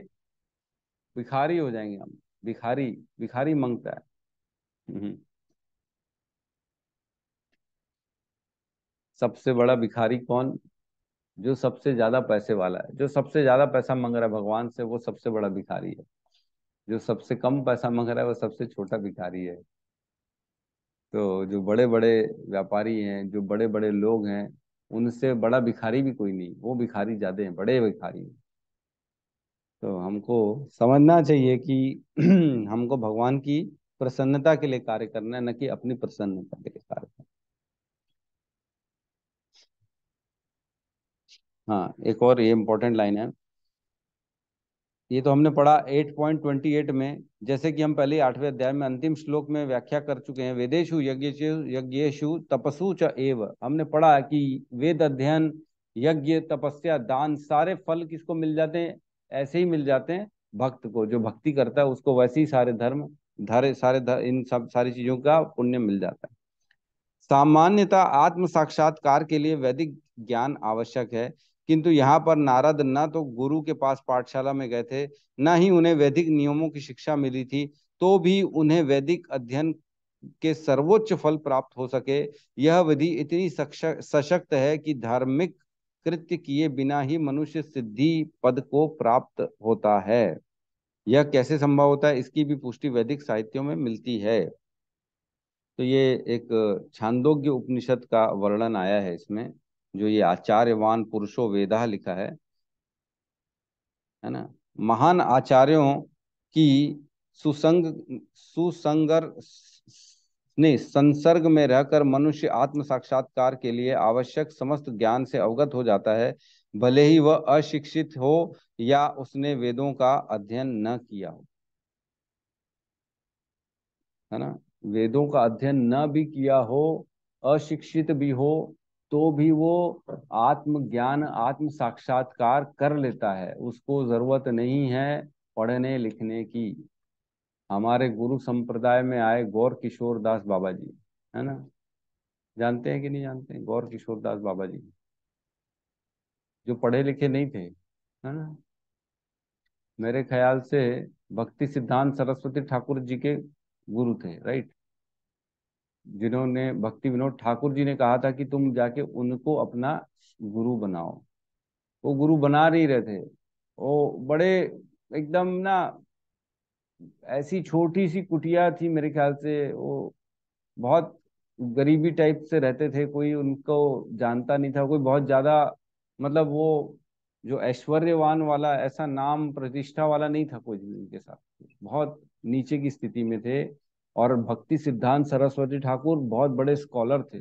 भिखारी हो जाएंगे हम। भिखारी भिखारी मांगता है, सबसे बड़ा भिखारी कौन? जो सबसे ज्यादा पैसे वाला है, जो सबसे ज्यादा पैसा मांग रहा है भगवान से, वो सबसे बड़ा भिखारी है। जो सबसे कम पैसा मांग रहा है वो सबसे छोटा भिखारी है। तो जो बड़े बड़े व्यापारी हैं, जो बड़े बड़े लोग हैं, उनसे बड़ा भिखारी भी कोई नहीं। वो भिखारी ज्यादा हैं, बड़े भिखारी हैं। तो हमको समझना चाहिए कि हमको भगवान की प्रसन्नता के लिए कार्य करना है, न कि अपनी प्रसन्नता के लिए कार्य करना। हाँ, एक और ये इम्पोर्टेंट लाइन है, ये तो हमने पढ़ा 8.28 में। जैसे कि हम पहले 8वें अध्याय में अंतिम श्लोक में व्याख्या कर चुके हैं, वेदेषु यज्ञेषु तपसु च एव, हमने पढ़ा कि वेद अध्ययन, यज्ञ, तपस्या, दान, सारे फल किसको मिल जाते हैं? ऐसे ही मिल जाते हैं भक्त को। जो भक्ति करता है उसको वैसे ही सारे धर्म इन सब सारी चीजों का पुण्य मिल जाता है। सामान्यतः आत्म साक्षात्कार के लिए वैदिक ज्ञान आवश्यक है, किंतु यहाँ पर नारद न तो गुरु के पास पाठशाला में गए थे, न ही उन्हें वैदिक नियमों की शिक्षा मिली थी, तो भी उन्हें वैदिक अध्ययन के सर्वोच्च फल प्राप्त हो सके। यह विधि इतनी सशक्त है कि धार्मिक कृत्य किए बिना ही मनुष्य सिद्धि पद को प्राप्त होता है। यह कैसे संभव होता है, इसकी भी पुष्टि वैदिक साहित्यों में मिलती है। तो ये एक छांदोग्य उपनिषद का वर्णन आया है इसमें, जो ये आचार्यवान पुरुषो वेदा लिखा है ना, महान आचार्यों की संसर्ग में रहकर मनुष्य आत्म साक्षात्कार के लिए आवश्यक समस्त ज्ञान से अवगत हो जाता है, भले ही वह अशिक्षित हो या उसने वेदों का अध्ययन न किया हो, है ना। वेदों का अध्ययन न भी किया हो, अशिक्षित भी हो, तो भी वो आत्मज्ञान, आत्म साक्षात्कार कर लेता है। उसको जरूरत नहीं है पढ़ने लिखने की। हमारे गुरु संप्रदाय में आए गौर किशोर दास बाबा जी, है ना, जानते हैं कि नहीं जानते हैं? गौर किशोर दास बाबा जी जो पढ़े लिखे नहीं थे, है ना, मेरे ख्याल से भक्ति सिद्धांत सरस्वती ठाकुर जी के गुरु थे, राइट, जिन्होंने भक्ति विनोद ठाकुर जी ने कहा था कि तुम जाके उनको अपना गुरु बनाओ। वो गुरु बना नहीं रहे थे, वो बड़े एकदम ना, ऐसी छोटी सी कुटिया थी मेरे ख्याल से, वो बहुत गरीबी टाइप से रहते थे, कोई उनको जानता नहीं था, कोई बहुत ज्यादा, मतलब वो जो ऐश्वर्यवान वाला ऐसा नाम प्रतिष्ठा वाला नहीं था कोई भी उनके साथ, बहुत नीचे की स्थिति में थे। और भक्ति सिद्धांत सरस्वती ठाकुर बहुत बड़े स्कॉलर थे,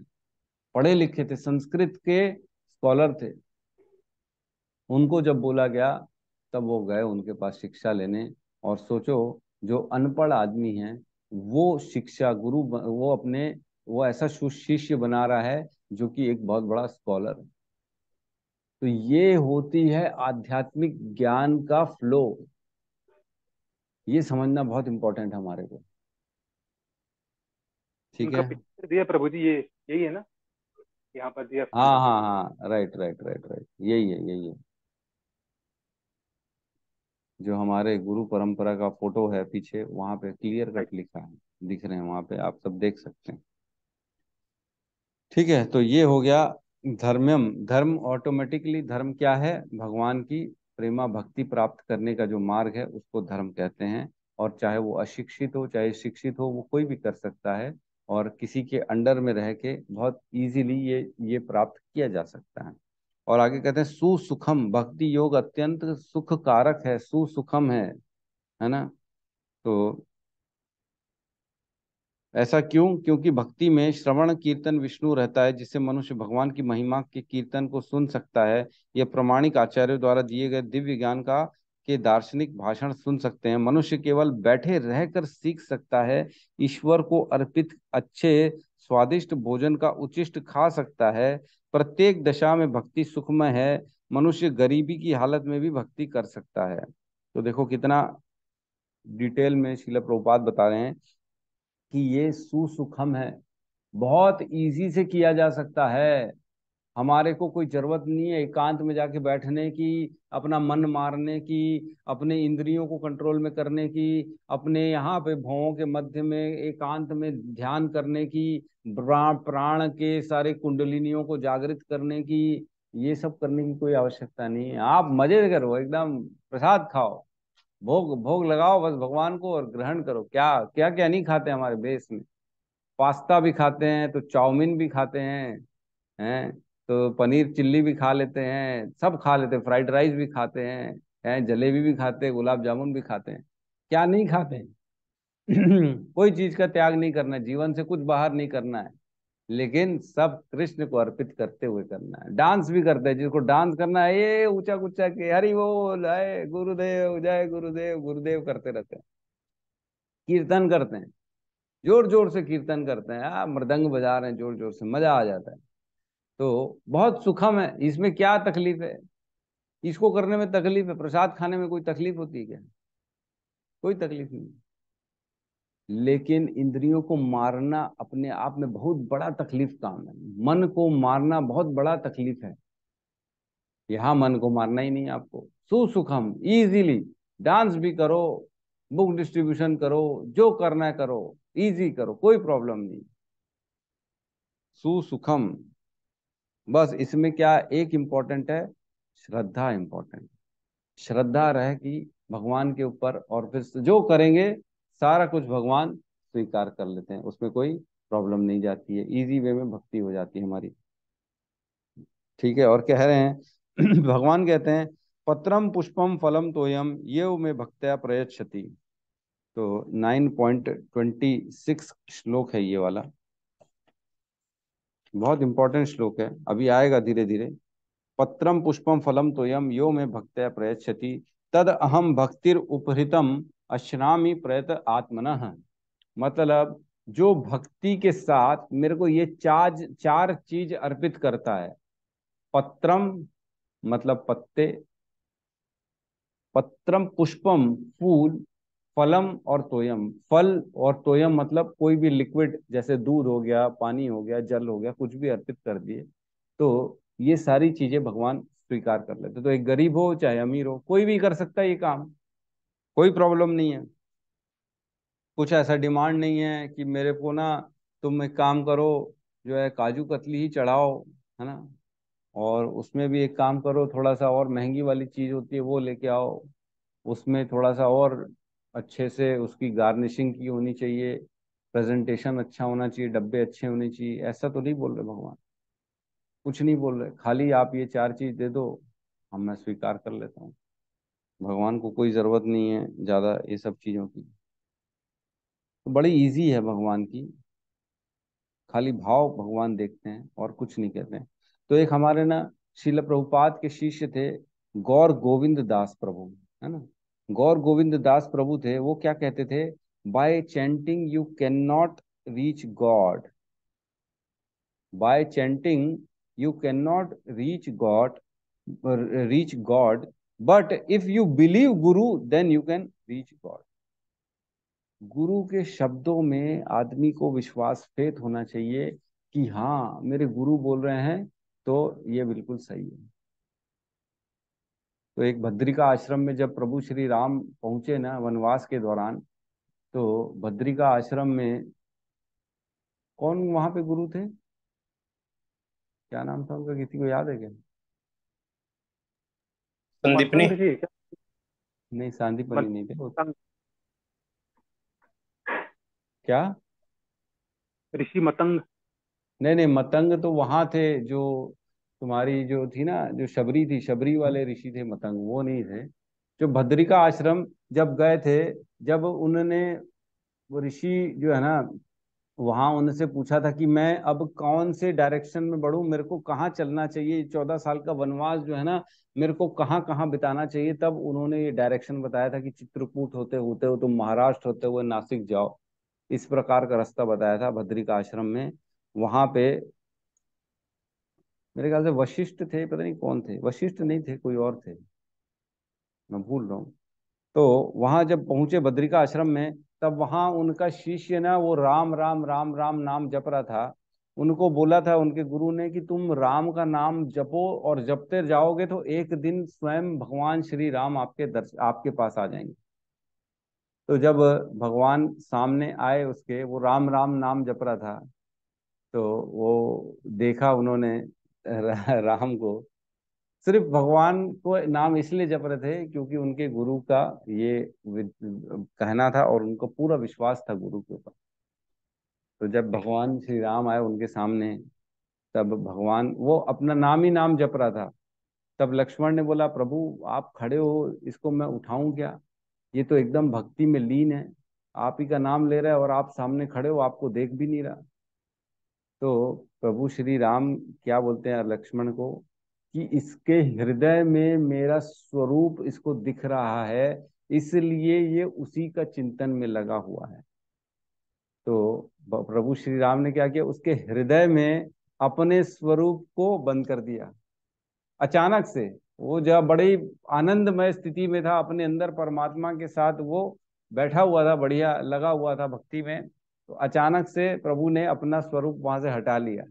पढ़े लिखे थे, संस्कृत के स्कॉलर थे। उनको जब बोला गया तब वो गए उनके पास शिक्षा लेने। और सोचो जो अनपढ़ आदमी है वो शिक्षा गुरु, वो ऐसा शिष्य बना रहा है जो कि एक बहुत बड़ा स्कॉलर। तो ये होती है आध्यात्मिक ज्ञान का फ्लो। ये समझना बहुत इंपॉर्टेंट हमारे को, ठीक है? दिया प्रभु जी, ये यही है ना यहाँ पर दिया? हाँ हाँ हाँ, राइट राइट राइट राइट, यही है, यही है। जो हमारे गुरु परंपरा का फोटो है पीछे, वहां पे क्लियर कट लिखा है, दिख रहे हैं वहां पे, आप सब देख सकते हैं, ठीक है? तो ये हो गया धर्म्यम। धर्म ऑटोमेटिकली, धर्म क्या है? भगवान की प्रेमा भक्ति प्राप्त करने का जो मार्ग है उसको धर्म कहते हैं। और चाहे वो अशिक्षित हो चाहे शिक्षित हो, वो कोई भी कर सकता है और किसी के अंडर में रह के बहुत इजीली ये प्राप्त किया जा सकता है। और आगे कहते हैं सुसुखम, भक्ति योग अत्यंत सुख कारक है, सुसुखम है ना? तो ऐसा क्यों? क्योंकि भक्ति में श्रवण कीर्तन विष्णु रहता है, जिससे मनुष्य भगवान की महिमा के कीर्तन को सुन सकता है। यह प्रमाणिक आचार्यों द्वारा दिए गए दिव्य ज्ञान का के दार्शनिक भाषण सुन सकते हैं। मनुष्य केवल बैठे रहकर सीख सकता है, ईश्वर को अर्पित अच्छे स्वादिष्ट भोजन का उचिष्ट खा सकता है। प्रत्येक दशा में भक्ति सुखमय है, मनुष्य गरीबी की हालत में भी भक्ति कर सकता है। तो देखो कितना डिटेल में श्रील प्रभुपाद बता रहे हैं कि ये सुसुखम है, बहुत इजी से किया जा सकता है। हमारे को कोई जरूरत नहीं है एकांत में जाके बैठने की, अपना मन मारने की, अपने इंद्रियों को कंट्रोल में करने की, अपने यहाँ पे भवों के मध्य में एकांत में ध्यान करने की, प्राण के सारे कुंडलिनियों को जागृत करने की। ये सब करने की कोई आवश्यकता नहीं है। आप मजे करो, एकदम प्रसाद खाओ, भोग भोग लगाओ बस भगवान को और ग्रहण करो। क्या क्या क्या नहीं खाते हमारे देश में, पास्ता भी खाते हैं तो चाउमीन भी खाते हैं, तो पनीर चिल्ली भी खा लेते हैं, सब खा लेते हैं, फ्राइड राइस भी खाते हैं, जलेबी भी खाते हैं, गुलाब जामुन भी खाते हैं, क्या नहीं खाते हैं? कोई चीज का त्याग नहीं करना है, जीवन से कुछ बाहर नहीं करना है, लेकिन सब कृष्ण को अर्पित करते हुए करना है। डांस भी करते हैं, जिसको डांस करना है ये ऊंचा कुचा के हरि बोल जय गुरुदेव जय गुरुदेव गुरुदेव करते रहते हैं। कीर्तन करते हैं, जोर जोर से कीर्तन करते हैं, मृदंग बजा रहे हैं जोर जोर से, मजा आ जाता है। तो बहुत सुखम है, इसमें क्या तकलीफ है? इसको करने में तकलीफ है, प्रसाद खाने में कोई तकलीफ होती है क्या? कोई तकलीफ नहीं। लेकिन इंद्रियों को मारना अपने आप में बहुत बड़ा तकलीफ काम है, मन को मारना बहुत बड़ा तकलीफ है। यहाँ मन को मारना ही नहीं आपको, सुसुखम इजीली, डांस भी करो, बुक डिस्ट्रीब्यूशन करो, जो करना है करो, इजी करो, कोई प्रॉब्लम नहीं। सुसुखम, बस इसमें क्या एक इम्पॉर्टेंट है, श्रद्धा इम्पोर्टेंट। श्रद्धा रहेगी भगवान के ऊपर और फिर जो करेंगे सारा कुछ भगवान स्वीकार कर लेते हैं, उसमें कोई प्रॉब्लम नहीं जाती है, इजी वे में भक्ति हो जाती है हमारी, ठीक है? और कह रहे हैं भगवान कहते हैं पत्रम पुष्पम फलम तोयम ये में भक्त्या प्रयच्छति। तो 9.26 श्लोक है ये वाला, बहुत इंपॉर्टेंट श्लोक है, अभी आएगा धीरे धीरे। पत्रम पुष्पम फलम तोयम यो में भक्त्या प्रयच्छति तद अहम भक्तिर उपहृतम अश्नामी प्रयत आत्मनः। मतलब जो भक्ति के साथ मेरे को ये चार चीज अर्पित करता है। पत्रम मतलब पत्ते, पत्रम पुष्पम फूल, फलम और तोयम फल, और तोयम मतलब कोई भी लिक्विड जैसे दूध हो गया, पानी हो गया, जल हो गया, कुछ भी अर्पित कर दिए तो ये सारी चीजें भगवान स्वीकार कर लेते। तो एक गरीब हो चाहे अमीर हो, कोई भी कर सकता है ये काम, कोई प्रॉब्लम नहीं है। कुछ ऐसा डिमांड नहीं है कि मेरे को ना तुम एक काम करो जो है काजू कतली ही चढ़ाओ, है ना, और उसमें भी एक काम करो थोड़ा सा और महंगी वाली चीज होती है वो लेके आओ, उसमें थोड़ा सा और अच्छे से उसकी गार्निशिंग की होनी चाहिए, प्रेजेंटेशन अच्छा होना चाहिए, डब्बे अच्छे होने चाहिए, ऐसा तो नहीं बोल रहे भगवान, कुछ नहीं बोल रहे, खाली आप ये चार चीज दे दो हम मैं स्वीकार कर लेता हूँ। भगवान को कोई जरूरत नहीं है ज्यादा ये सब चीजों की। तो बड़ी इजी है भगवान की, खाली भाव भगवान देखते हैं और कुछ नहीं कहते हैं। तो एक हमारे ना श्रील प्रभुपाद के शिष्य थे गौर गोविंद दास प्रभु, है ना, गौर गोविंद दास प्रभु थे। वो क्या कहते थे, by chanting you can not reach God, by chanting you can not reach God but if you believe Guru then you can reach God. गुरु के शब्दों में आदमी को विश्वास, फेथ होना चाहिए कि हाँ मेरे गुरु बोल रहे हैं तो ये बिल्कुल सही है। तो एक भद्रिका आश्रम में जब प्रभु श्री राम पहुंचे ना वनवास के दौरान, तो भद्रिका आश्रम में कौन वहां पे गुरु थे, क्या नाम था उनका, किसी को याद है क्या? संदीपनी नहीं, संदीपनी नहीं थे, क्या ऋषि मतंग? नहीं नहीं, मतंग तो वहां थे जो तुम्हारी जो थी ना, जो शबरी थी, शबरी वाले ऋषि थे मतंग, वो नहीं थे। जो भद्रिका आश्रम जब गए थे, जब उन्होंने वो ऋषि जो है ना वहां उनसे पूछा था कि मैं अब कौन से डायरेक्शन में बढ़ूं, मेरे को कहाँ चलना चाहिए, 14 साल का वनवास जो है ना मेरे को कहाँ कहाँ बिताना चाहिए, तब उन्होंने ये डायरेक्शन बताया था कि चित्रकूट होते हुए तुम महाराष्ट्र होते हुए नासिक जाओ, इस प्रकार का रास्ता बताया था भद्रिका आश्रम में। वहां पे मेरे ख्याल से वशिष्ठ थे, पता नहीं कौन थे, वशिष्ठ नहीं थे कोई और थे, मैं भूल रहा हूँ। तो वहां जब पहुंचे भद्रिका आश्रम में, तब वहां उनका शिष्य ना वो राम राम राम राम नाम जप रहा था। उनको बोला था उनके गुरु ने कि तुम राम का नाम जपो और जपते जाओगे तो एक दिन स्वयं भगवान श्री राम आपके पास आ जाएंगे। तो जब भगवान सामने आए उसके, वो राम राम नाम जप रहा था, तो वो देखा उन्होंने राम को, सिर्फ भगवान को नाम इसलिए जप रहे थे क्योंकि उनके गुरु का ये कहना था और उनको पूरा विश्वास था गुरु के ऊपर। तो जब भगवान श्री राम आए उनके सामने, तब भगवान वो अपना नाम ही नाम जप रहा था। तब लक्ष्मण ने बोला, प्रभु आप खड़े हो, इसको मैं उठाऊं क्या, ये तो एकदम भक्ति में लीन है, आप ही का नाम ले रहा है और आप सामने खड़े हो, आपको देख भी नहीं रहा। तो प्रभु श्री राम क्या बोलते हैं लक्ष्मण को कि इसके हृदय में मेरा स्वरूप इसको दिख रहा है, इसलिए ये उसी का चिंतन में लगा हुआ है। तो प्रभु श्री राम ने क्या किया, उसके हृदय में अपने स्वरूप को बंद कर दिया। अचानक से वो जब बड़े आनंदमय स्थिति में था, अपने अंदर परमात्मा के साथ वो बैठा हुआ था, बढ़िया लगा हुआ था भक्ति में, तो अचानक से प्रभु ने अपना स्वरूप वहां से हटा लिया।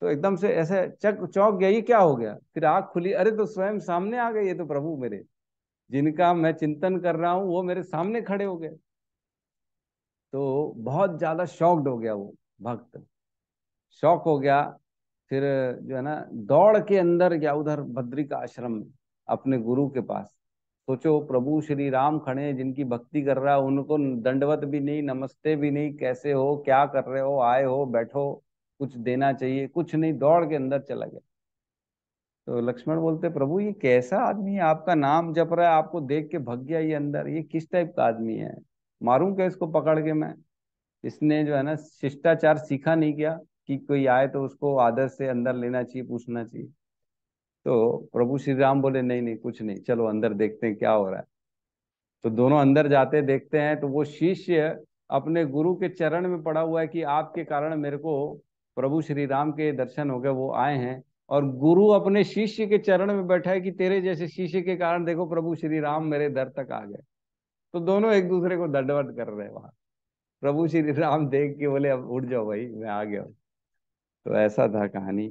तो एकदम से ऐसे चौंक गया, ये क्या हो गया। फिर आंख खुली, अरे तो स्वयं सामने आ गए, ये तो प्रभु मेरे जिनका मैं चिंतन कर रहा हूँ वो मेरे सामने खड़े हो गए। तो बहुत ज्यादा शॉक्ड हो गया वो भक्त, शॉक हो गया। फिर जो है ना दौड़ के अंदर गया उधर भद्रिका आश्रम में अपने गुरु के पास। सोचो प्रभु श्री राम खड़े हैं, जिनकी भक्ति कर रहा है, उनको दंडवत भी नहीं, नमस्ते भी नहीं, कैसे हो, क्या कर रहे हो, आए हो, बैठो, कुछ देना चाहिए, कुछ नहीं, दौड़ के अंदर चला गया। तो लक्ष्मण बोलते, प्रभु ये कैसा आदमी है, आपका नाम जप रहा है, आपको देख के भग गया ये अंदर, ये किस टाइप का आदमी है, मारूं क्या इसको पकड़ के मैं, इसने जो है ना शिष्टाचार सीखा नहीं क्या कि कोई आए तो उसको आदर से अंदर लेना चाहिए, पूछना चाहिए। तो प्रभु श्री राम बोले नहीं नहीं कुछ नहीं, चलो अंदर देखते हैं क्या हो रहा है। तो दोनों अंदर जाते देखते हैं, तो वो शिष्य अपने गुरु के चरण में पड़ा हुआ है कि आपके कारण मेरे को प्रभु श्री राम के दर्शन हो गए, वो आए हैं। और गुरु अपने शिष्य के चरण में बैठा है कि तेरे जैसे शिष्य के कारण देखो प्रभु श्री राम मेरे दर तक आ गए। तो दोनों एक दूसरे को दंडवत कर रहे हैं वहां। प्रभु श्री राम देख के बोले अब उठ जाओ भाई, मैं आ गया हूँ। तो ऐसा था कहानी।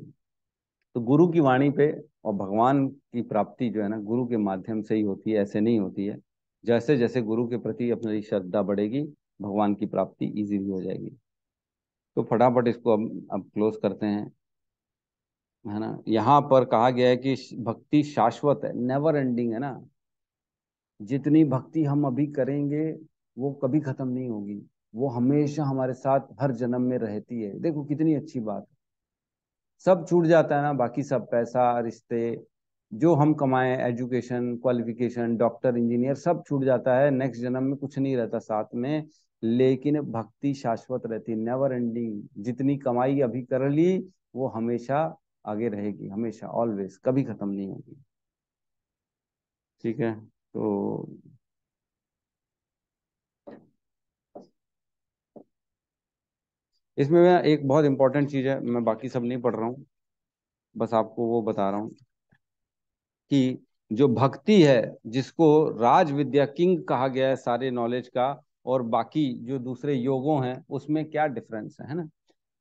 तो गुरु की वाणी पे और भगवान की प्राप्ति जो है ना गुरु के माध्यम से ही होती है, ऐसे नहीं होती है। जैसे जैसे गुरु के प्रति अपनी श्रद्धा बढ़ेगी, भगवान की प्राप्ति इजीली हो जाएगी। तो फटाफट इसको अब क्लोज करते हैं, है ना। यहाँ पर कहा गया है कि भक्ति शाश्वत है, नेवर एंडिंग है ना। जितनी भक्ति हम अभी करेंगे वो कभी खत्म नहीं होगी, वो हमेशा हमारे साथ हर जन्म में रहती है। देखो कितनी अच्छी बात है। सब छूट जाता है ना, बाकी सब, पैसा, रिश्ते, जो हम कमाएं, एजुकेशन, क्वालिफिकेशन, डॉक्टर, इंजीनियर, सब छूट जाता है। नेक्स्ट जन्म में कुछ नहीं रहता साथ में, लेकिन भक्ति शाश्वत रहती, नेवर एंडिंग। जितनी कमाई अभी कर ली वो हमेशा आगे रहेगी, हमेशा ऑलवेज, कभी खत्म नहीं होगी। ठीक है, तो इसमें मैं एक बहुत इंपॉर्टेंट चीज है, मैं बाकी सब नहीं पढ़ रहा हूँ, बस आपको वो बता रहा हूँ कि जो भक्ति है जिसको राज विद्या किंग कहा गया है सारे नॉलेज का, और बाकी जो दूसरे योगों हैं उसमें क्या डिफरेंस है ना।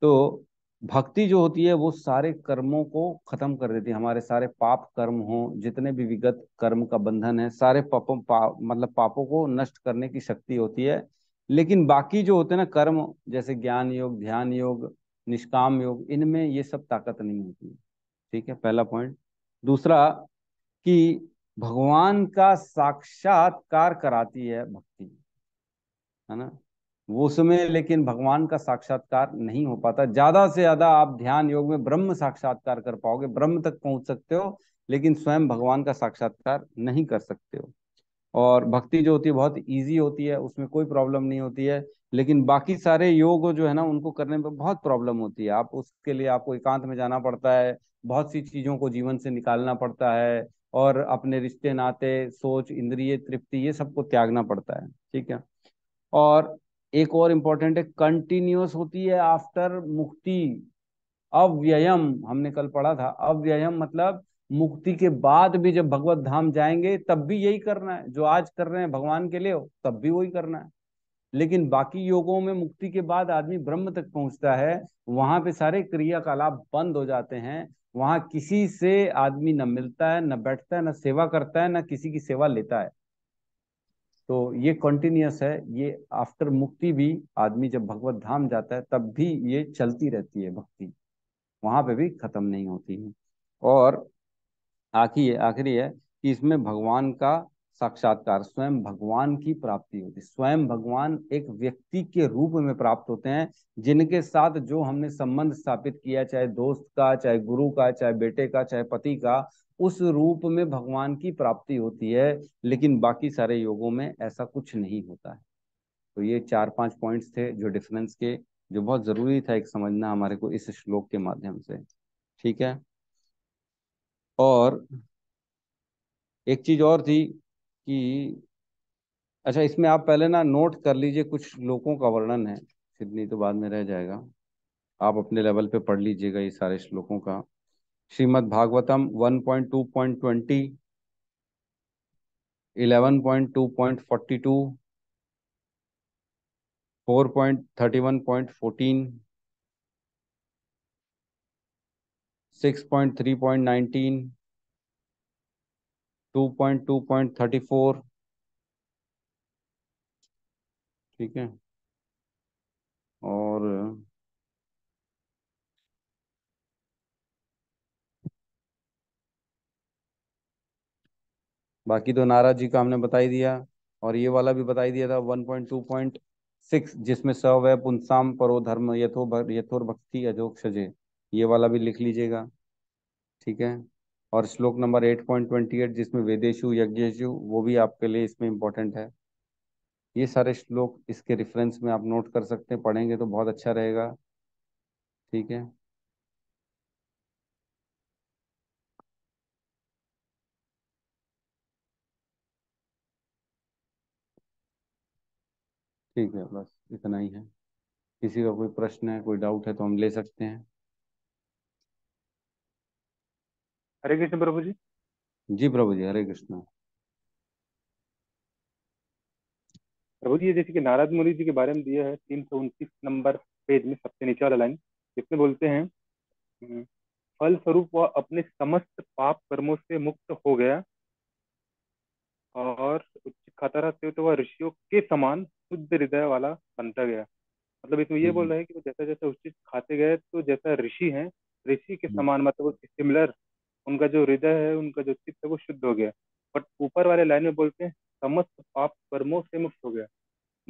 तो भक्ति जो होती है वो सारे कर्मों को खत्म कर देती है, हमारे सारे पाप कर्म हो, जितने भी विगत कर्म का बंधन है, सारे पापों को नष्ट करने की शक्ति होती है। लेकिन बाकी जो होते हैं ना कर्म, जैसे ज्ञान योग, ध्यान योग, निष्काम योग, इनमें ये सब ताकत नहीं होती। ठीक है, पहला पॉइंट। दूसरा कि भगवान का साक्षात्कार कराती है भक्ति, है ना, वो उसमें लेकिन भगवान का साक्षात्कार नहीं हो पाता। ज्यादा से ज्यादा आप ध्यान योग में ब्रह्म साक्षात्कार कर पाओगे, ब्रह्म तक पहुंच सकते हो, लेकिन स्वयं भगवान का साक्षात्कार नहीं कर सकते हो। और भक्ति जो होती है बहुत इजी होती है, उसमें कोई प्रॉब्लम नहीं होती है, लेकिन बाकी सारे योग जो है ना उनको करने में बहुत प्रॉब्लम होती है। आप उसके लिए आपको एकांत में जाना पड़ता है, बहुत सी चीजों को जीवन से निकालना पड़ता है, और अपने रिश्ते नाते, सोच, इंद्रिय तृप्ति, ये सबको त्यागना पड़ता है। ठीक है, और एक और इम्पोर्टेंट है, कंटिन्यूअस होती है आफ्टर मुक्ति। अव्ययम हमने कल पढ़ा था, अव्ययम मतलब मुक्ति के बाद भी जब भगवत धाम जाएंगे तब भी यही करना है, जो आज कर रहे हैं भगवान के लिए हो तब भी वही करना है। लेकिन बाकी योगों में मुक्ति के बाद आदमी ब्रह्म तक पहुंचता है, वहां पे सारे क्रियाकलाप बंद हो जाते हैं, वहां किसी से आदमी न मिलता है, न बैठता है, न सेवा करता है, न किसी की सेवा लेता है। तो ये कंटिन्यूस है, ये आफ्टर मुक्ति भी आदमी जब भगवत धाम जाता है तब भी ये चलती रहती है भक्ति, वहां पे भी खत्म नहीं होती है। और आखिरी है कि इसमें भगवान का साक्षात्कार, स्वयं भगवान की प्राप्ति होती है। स्वयं भगवान एक व्यक्ति के रूप में प्राप्त होते हैं, जिनके साथ जो हमने संबंध स्थापित किया, चाहे दोस्त का, चाहे गुरु का, चाहे बेटे का, चाहे पति का, उस रूप में भगवान की प्राप्ति होती है। लेकिन बाकी सारे योगों में ऐसा कुछ नहीं होता है। तो ये 4-5 पॉइंट्स थे जो डिफरेंस के, जो बहुत जरूरी था एक समझना हमारे को इस श्लोक के माध्यम से। ठीक है, और एक चीज और थी कि अच्छा, इसमें आप पहले ना नोट कर लीजिए, कुछ श्लोकों का वर्णन है, फिर नहीं तो बाद में रह जाएगा, आप अपने लेवल पे पढ़ लीजिएगा ये सारे श्लोकों का। श्रीमद् भागवतम 1.2.20, 11.2.42, 4.31.14, 6.3.19, 2.2.34, ठीक है, और 2.2.34 तो नारद जी का हमने बताई दिया, और ये वाला भी बताई दिया था 1.2.6 जिसमें सवै पुंसाम परो धर्म यथोर भक्ति अजोक्षजे, ये वाला भी लिख लीजिएगा। ठीक है, और श्लोक नंबर 8.28 जिसमें वेदेशु यज्ञेशु, वो भी आपके लिए इसमें इम्पोर्टेंट है। ये सारे श्लोक इसके रेफरेंस में आप नोट कर सकते हैं, पढ़ेंगे तो बहुत अच्छा रहेगा। ठीक है, ठीक है, बस इतना ही है। किसी का कोई प्रश्न है, कोई डाउट है तो हम ले सकते हैं। हरे कृष्ण प्रभु जी। जी प्रभु जी, हरे कृष्ण प्रभु जी। जैसे कि नारद मुनि जी के बारे में दिया है 329 नंबर पेज में, सबसे नीचे वाला लाइन, इसमें बोलते हैं, फल स्वरूप वह अपने समस्त पाप कर्मों से मुक्त हो गया और उचित खाता रहते तो वह ऋषियों के समान शुद्ध हृदय वाला बनता गया। मतलब इसमें यह बोल रहा है कि जैसा जैसा उचित खाते गए तो जैसा ऋषि है, ऋषि के समान, मतलब सिमिलर उनका जो हृदय है, उनका जो चित्त है वो शुद्ध हो गया। बट ऊपर वाले लाइन में बोलते हैं समस्त पाप कर्मों से मुक्त हो गया,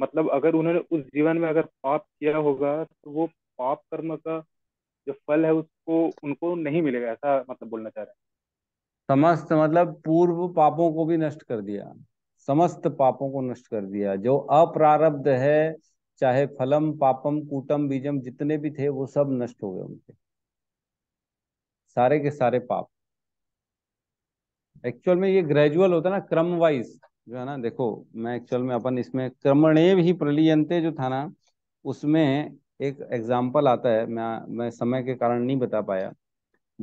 मतलब अगर उन्होंने उस जीवन में अगर पाप किया होगा तो वो पाप कर्म का जो फल है उसको उनको नहीं मिलेगा, ऐसा मतलब बोलना चाह रहे हैं। समस्त मतलब पूर्व पापों को भी नष्ट कर दिया, समस्त पापों को नष्ट कर दिया, जो अप्रारब्ध है चाहे फलम पापम कूटम बीजम जितने भी थे वो सब नष्ट हो गए, उनके सारे के सारे पाप। एक्चुअल में ये ग्रेजुअल होता है ना, क्रम वाइज जो है ना। देखो मैं एक्चुअल में अपन इसमें क्रमणे भी प्रलीयंते जो था ना, उसमें एक एग्जाम्पल आता है, मैं समय के कारण नहीं बता पाया।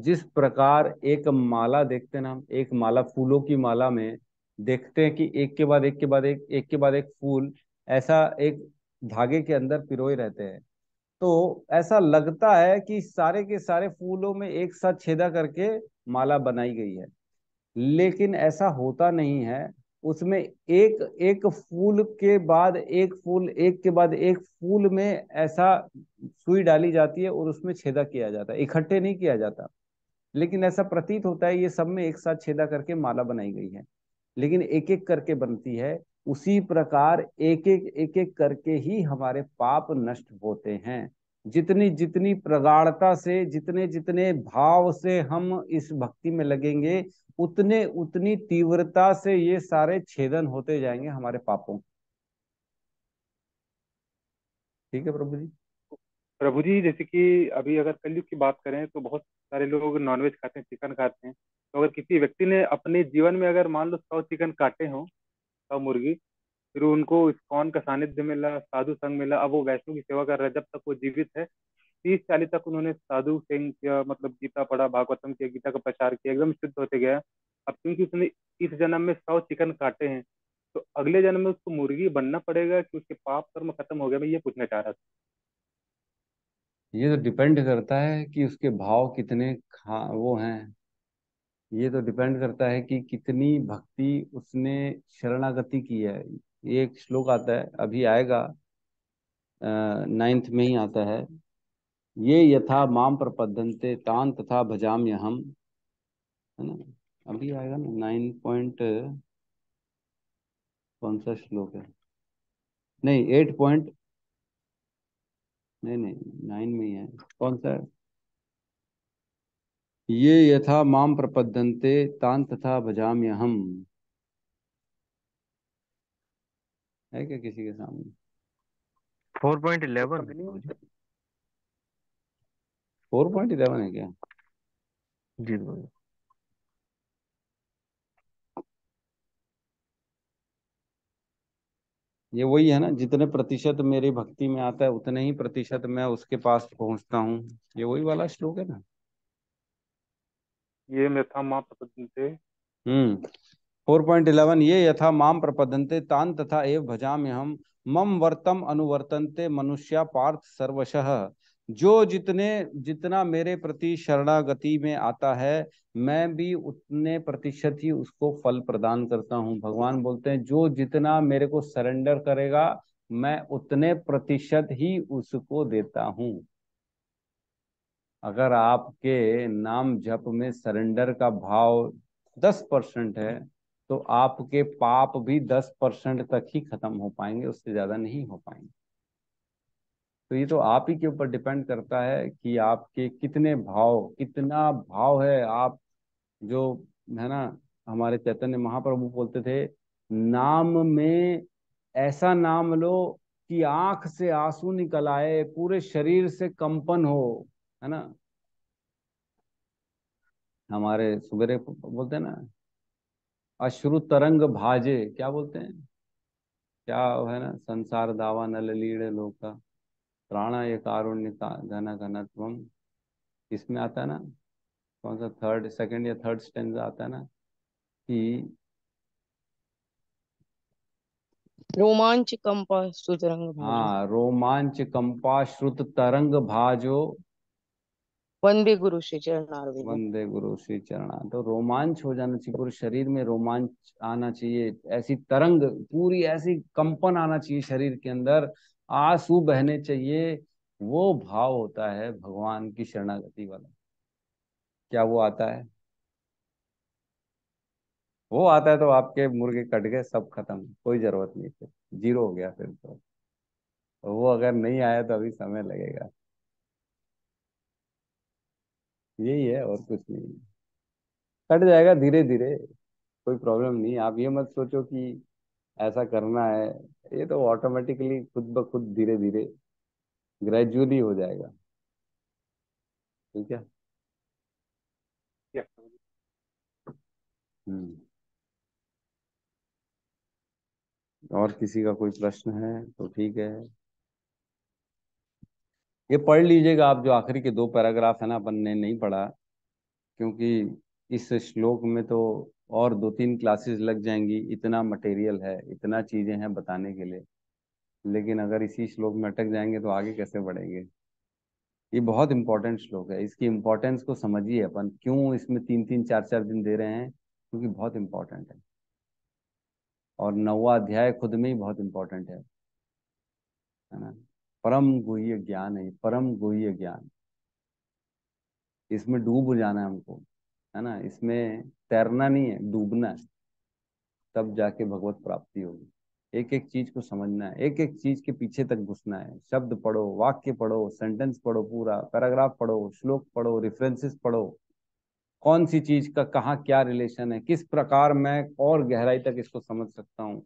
जिस प्रकार एक माला देखते ना, एक माला फूलों की माला में देखते हैं कि एक के बाद एक के बाद एक, एक के बाद एक फूल ऐसा एक धागे के अंदर पिरोए रहते हैं, तो ऐसा लगता है कि सारे के सारे फूलों में एक साथ छेदा करके माला बनाई गई है, लेकिन ऐसा होता नहीं है। उसमें एक एक फूल के बाद एक फूल, एक के बाद एक फूल में ऐसा सुई डाली जाती है और उसमें छेदा किया जाता है, इकट्ठे नहीं किया जाता, लेकिन ऐसा प्रतीत होता है ये सब में एक साथ छेदा करके माला बनाई गई है, लेकिन एक एक करके बनती है। उसी प्रकार एक एक करके ही हमारे पाप नष्ट होते हैं। जितनी जितनी प्रगाढ़ता से, जितने जितने भाव से हम इस भक्ति में लगेंगे, उतने उतनी तीव्रता से ये सारे छेदन होते जाएंगे हमारे पापों। ठीक है प्रभु जी। प्रभु जी जैसे कि अभी अगर कलयुग की बात करें तो बहुत सारे लोग नॉनवेज खाते हैं, चिकन खाते हैं। तो अगर किसी व्यक्ति ने अपने जीवन में अगर मान लो 100 चिकन काटे हों, 100 मुर्गी, फिर उनको इस्कॉन का सानिध्य मिला, साधु संग मिला, अब वो वैष्णव की सेवा कर रहा है जब तक वो जीवित है। 30-40 तक उन्होंने साधु संग किया, मतलब गीता पढ़ा, भागवतम किया, गीता का प्रचार किया, एकदम शुद्ध होते गया। अब क्योंकि उसने इस जन्म में 100 चिकन काटे हैं तो अगले जन्म में उसको मुर्गी बनना पड़ेगा कि उसके पाप कर्म खत्म हो गया? मैं ये पूछना चाह रहा था। ये तो डिपेंड करता है कि उसके भाव कितने वो हैं। ये तो डिपेंड करता है कि कितनी भक्ति उसने शरणागति की है। ये एक श्लोक आता है, अभी आएगा, 9th में ही आता है, ये यथा माम प्रपद्यन्ते तान तथा भजाम्य हम, है ना, अभी आएगा ना 9. कौन सा श्लोक है? नहीं 8. नहीं 9 में ही है। कौन सा है? ये यथा माम प्रपद्यन्ते तान तथा भजाम्य हम, है क्या किसी के सामने? 4.11 4.11 है क्या जी? ये वही है ना, जितने प्रतिशत मेरी भक्ति में आता है उतने ही प्रतिशत मैं उसके पास पहुंचता हूँ। ये वही वाला श्लोक है ना, ये यथा माम प्रपद्यन्ते 4.11, ये यथा माम प्रपद्यन्ते तान तथा एव भजामि हम मम वर्तम अनुवर्तन्ते मनुष्या पार्थ सर्वशः। जो जितना मेरे प्रति शरणागति में आता है मैं भी उतने प्रतिशत ही उसको फल प्रदान करता हूँ। भगवान बोलते हैं जो जितना मेरे को सरेंडर करेगा मैं उतने प्रतिशत ही उसको देता हूँ। अगर आपके नाम जप में सरेंडर का भाव 10% है तो आपके पाप भी 10% तक ही खत्म हो पाएंगे, उससे ज्यादा नहीं हो पाएंगे। तो ये तो आप ही के ऊपर डिपेंड करता है कि आपके कितने भाव, कितना भाव है आप जो है ना। हमारे चैतन्य महाप्रभु बोलते थे, नाम में ऐसा नाम लो कि आंख से आंसू निकल आए, पूरे शरीर से कंपन हो, है ना। हमारे सुबेरे बोलते हैं ना, अश्रु तरंग भाजे, क्या बोलते हैं, क्या है ना, संसार दावा नल लीड़े लोका प्राणा ये कारुण्य घन घनत्वम, इसमें आता है ना, कौन सा 3rd, 2nd या 3rd स्टेंजा आता है ना कि रोमांच कंपा श्रुत तरंग, हाँ रोमांच कंपा श्रुत तरंग भाजो वंदे गुरु श्री चरणारविंद, वंदे गुरु श्री चरणा। तो रोमांच हो जाना चाहिए, पूरे शरीर में रोमांच आना चाहिए, ऐसी तरंग पूरी ऐसी कंपन आना चाहिए शरीर के अंदर, आंसू बहने चाहिए। वो भाव होता है भगवान की शरणागति वाला। क्या वो आता है? वो आता है तो आपके मुर्गे कट गए, सब खत्म, कोई जरूरत नहीं, फिर जीरो हो गया। फिर तो वो अगर नहीं आया तो अभी समय लगेगा। यही है और कुछ नहीं, कट जाएगा धीरे धीरे, कोई प्रॉब्लम नहीं। आप ये मत सोचो कि ऐसा करना है, ये तो ऑटोमेटिकली खुद ब खुद धीरे धीरे ग्रेजुअली हो जाएगा। ठीक है। और किसी का कोई प्रश्न है तो ठीक है, ये पढ़ लीजिएगा आप। जो आखिरी के दो पैराग्राफ है ना, अपन ने नहीं पढ़ा क्योंकि इस श्लोक में तो और दो तीन क्लासेस लग जाएंगी, इतना मटेरियल है, इतना चीजें हैं बताने के लिए। लेकिन अगर इसी श्लोक में अटक जाएंगे तो आगे कैसे बढ़ेंगे। ये बहुत इंपॉर्टेंट श्लोक है, इसकी इम्पोर्टेंस को समझिए। अपन क्यों इसमें तीन तीन चार चार दिन दे रहे हैं, क्योंकि बहुत इम्पोर्टेंट है। और नौवा अध्याय खुद में ही बहुत इम्पोर्टेंट है ना। परम गुह्य ज्ञान है, परम गुह्य ज्ञान। इसमें डूब जाना है हमको, है ना। इसमें तैरना नहीं है, डूबना है, तब जाके भगवत प्राप्ति होगी। एक एक चीज को समझना है, एक एक चीज के पीछे तक घुसना है। शब्द पढ़ो, वाक्य पढ़ो, सेंटेंस पढ़ो, पूरा पैराग्राफ पढ़ो, श्लोक पढ़ो, रेफरेंसेस पढ़ो, कौन सी चीज का कहाँ क्या रिलेशन है, किस प्रकार मैं और गहराई तक इसको समझ सकता हूँ,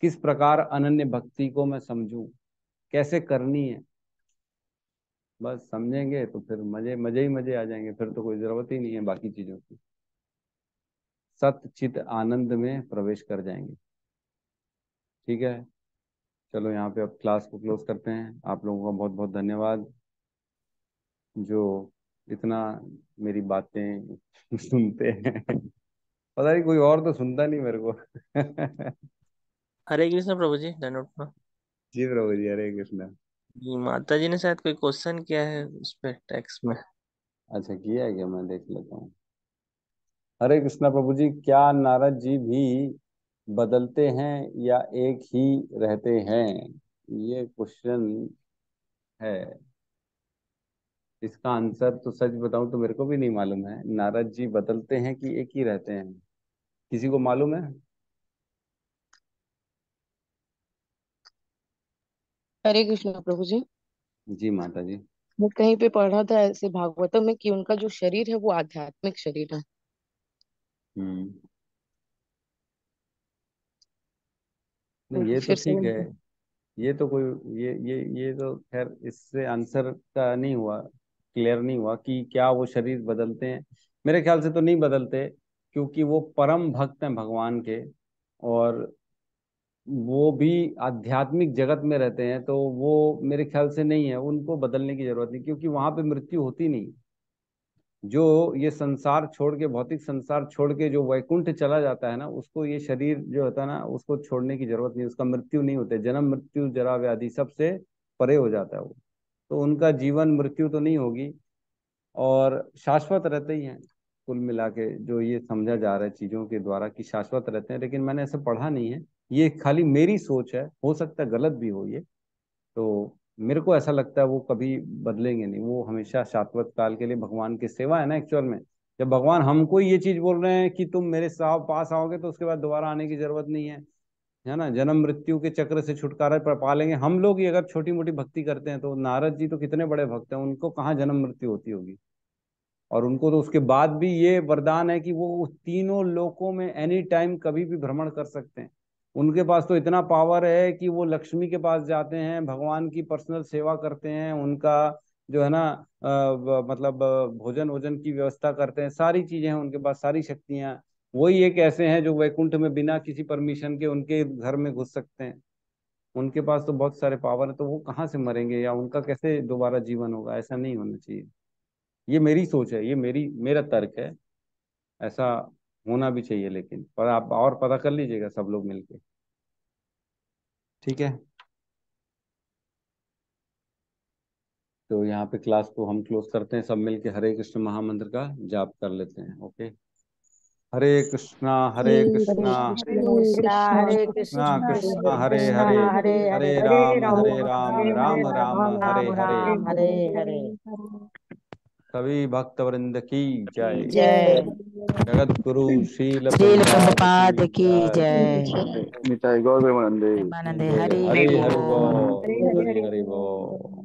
किस प्रकार अनन्य भक्ति को मैं समझूं, कैसे करनी है। बस समझेंगे तो फिर मजे मजे ही मजे आ जाएंगे, फिर तो कोई जरूरत ही नहीं है बाकी चीजों की। सत चित आनंद में प्रवेश कर जाएंगे। ठीक है, चलो यहाँ पे अब क्लास को क्लोज करते हैं। आप लोगों का बहुत बहुत धन्यवाद जो इतना मेरी बातें सुनते हैं। पता नहीं कोई और तो सुनता नहीं मेरे को। हरे कृष्ण प्रभु जी, धन्यवाद जी प्रभु जी। हरे कृष्णा जी। माता जी ने शायद कोई क्वेश्चन किया है उस पर टेक्स्ट में। अच्छा किया है क्या, मैं देख लेता हूँ। हरे कृष्णा प्रभु जी, क्या नारद जी भी बदलते हैं या एक ही रहते हैं, ये क्वेश्चन है। इसका आंसर तो सच बताऊं तो मेरे को भी नहीं मालूम है, नारद जी बदलते हैं कि एक ही रहते हैं। किसी को मालूम है? हरे कृष्ण प्रभु जी। जी माता जी। मैं कहीं पे पढ़ा था ऐसे भागवतम में कि उनका जो शरीर है वो आध्यात्मिक शरीर है। नहीं, ये तो ठीक है, ये तो कोई ये तो खैर इससे आंसर का नहीं हुआ, क्लियर नहीं हुआ कि क्या वो शरीर बदलते हैं। मेरे ख्याल से तो नहीं बदलते, क्योंकि वो परम भक्त हैं भगवान के, और वो भी आध्यात्मिक जगत में रहते हैं, तो वो मेरे ख्याल से नहीं है, उनको बदलने की जरूरत नहीं, क्योंकि वहां पे मृत्यु होती नहीं। जो ये संसार छोड़ के, भौतिक संसार छोड़ के जो वैकुंठ चला जाता है ना, उसको ये शरीर जो होता है ना, उसको छोड़ने की जरूरत नहीं, उसका मृत्यु नहीं होते। जन्म, मृत्यु, जरा, व्याधि सबसे परे हो जाता है वो, तो उनका जीवन मृत्यु तो नहीं होगी और शाश्वत रहते ही हैं। कुल मिला के जो ये समझा जा रहा है चीजों के द्वारा कि शाश्वत रहते हैं, लेकिन मैंने ऐसे पढ़ा नहीं है, ये खाली मेरी सोच है, हो सकता है गलत भी हो ये। तो मेरे को ऐसा लगता है वो कभी बदलेंगे नहीं, वो हमेशा शाश्वत काल के लिए। भगवान की सेवा है ना एक्चुअल में, जब भगवान हमको ये चीज बोल रहे हैं कि तुम मेरे पास आओगे तो उसके बाद दोबारा आने की जरूरत नहीं है, है ना। जन्म मृत्यु के चक्र से छुटकारा पा लेंगे हम लोग, ये अगर छोटी मोटी भक्ति करते हैं। तो नारद जी तो कितने बड़े भक्त हैं, उनको कहाँ जन्म मृत्यु होती होगी, और उनको तो उसके बाद भी ये वरदान है कि वो तीनों लोकों में एनी टाइम कभी भी भ्रमण कर सकते हैं। उनके पास तो इतना पावर है कि वो लक्ष्मी के पास जाते हैं, भगवान की पर्सनल सेवा करते हैं, उनका जो है ना मतलब भोजन वोजन की व्यवस्था करते हैं, सारी चीजें हैं उनके पास, सारी शक्तियां। वही एक ऐसे हैं जो वैकुंठ में बिना किसी परमिशन के उनके घर में घुस सकते हैं, उनके पास तो बहुत सारे पावर है। तो वो कहाँ से मरेंगे या उनका कैसे दोबारा जीवन होगा, ऐसा नहीं होना चाहिए। ये मेरी सोच है, ये मेरा तर्क है, ऐसा होना भी चाहिए लेकिन, पर आप और पता कर लीजिएगा सब लोग मिलके। ठीक है, तो यहाँ पे क्लास को हम क्लोज करते हैं। सब मिलके हरे कृष्ण महामंत्र का जाप कर लेते हैं। ओके, हरे कृष्णा हरे कृष्णा हरे कृष्णा कृष्णा हरे हरे हरे राम राम राम हरे हरे। सभी भक्तवृंद की जय जय, जगत गुरु शील प्रभुपाद की जय। गौर प्रेमानंदे हरि हरि बोल, हरि हरि बोल।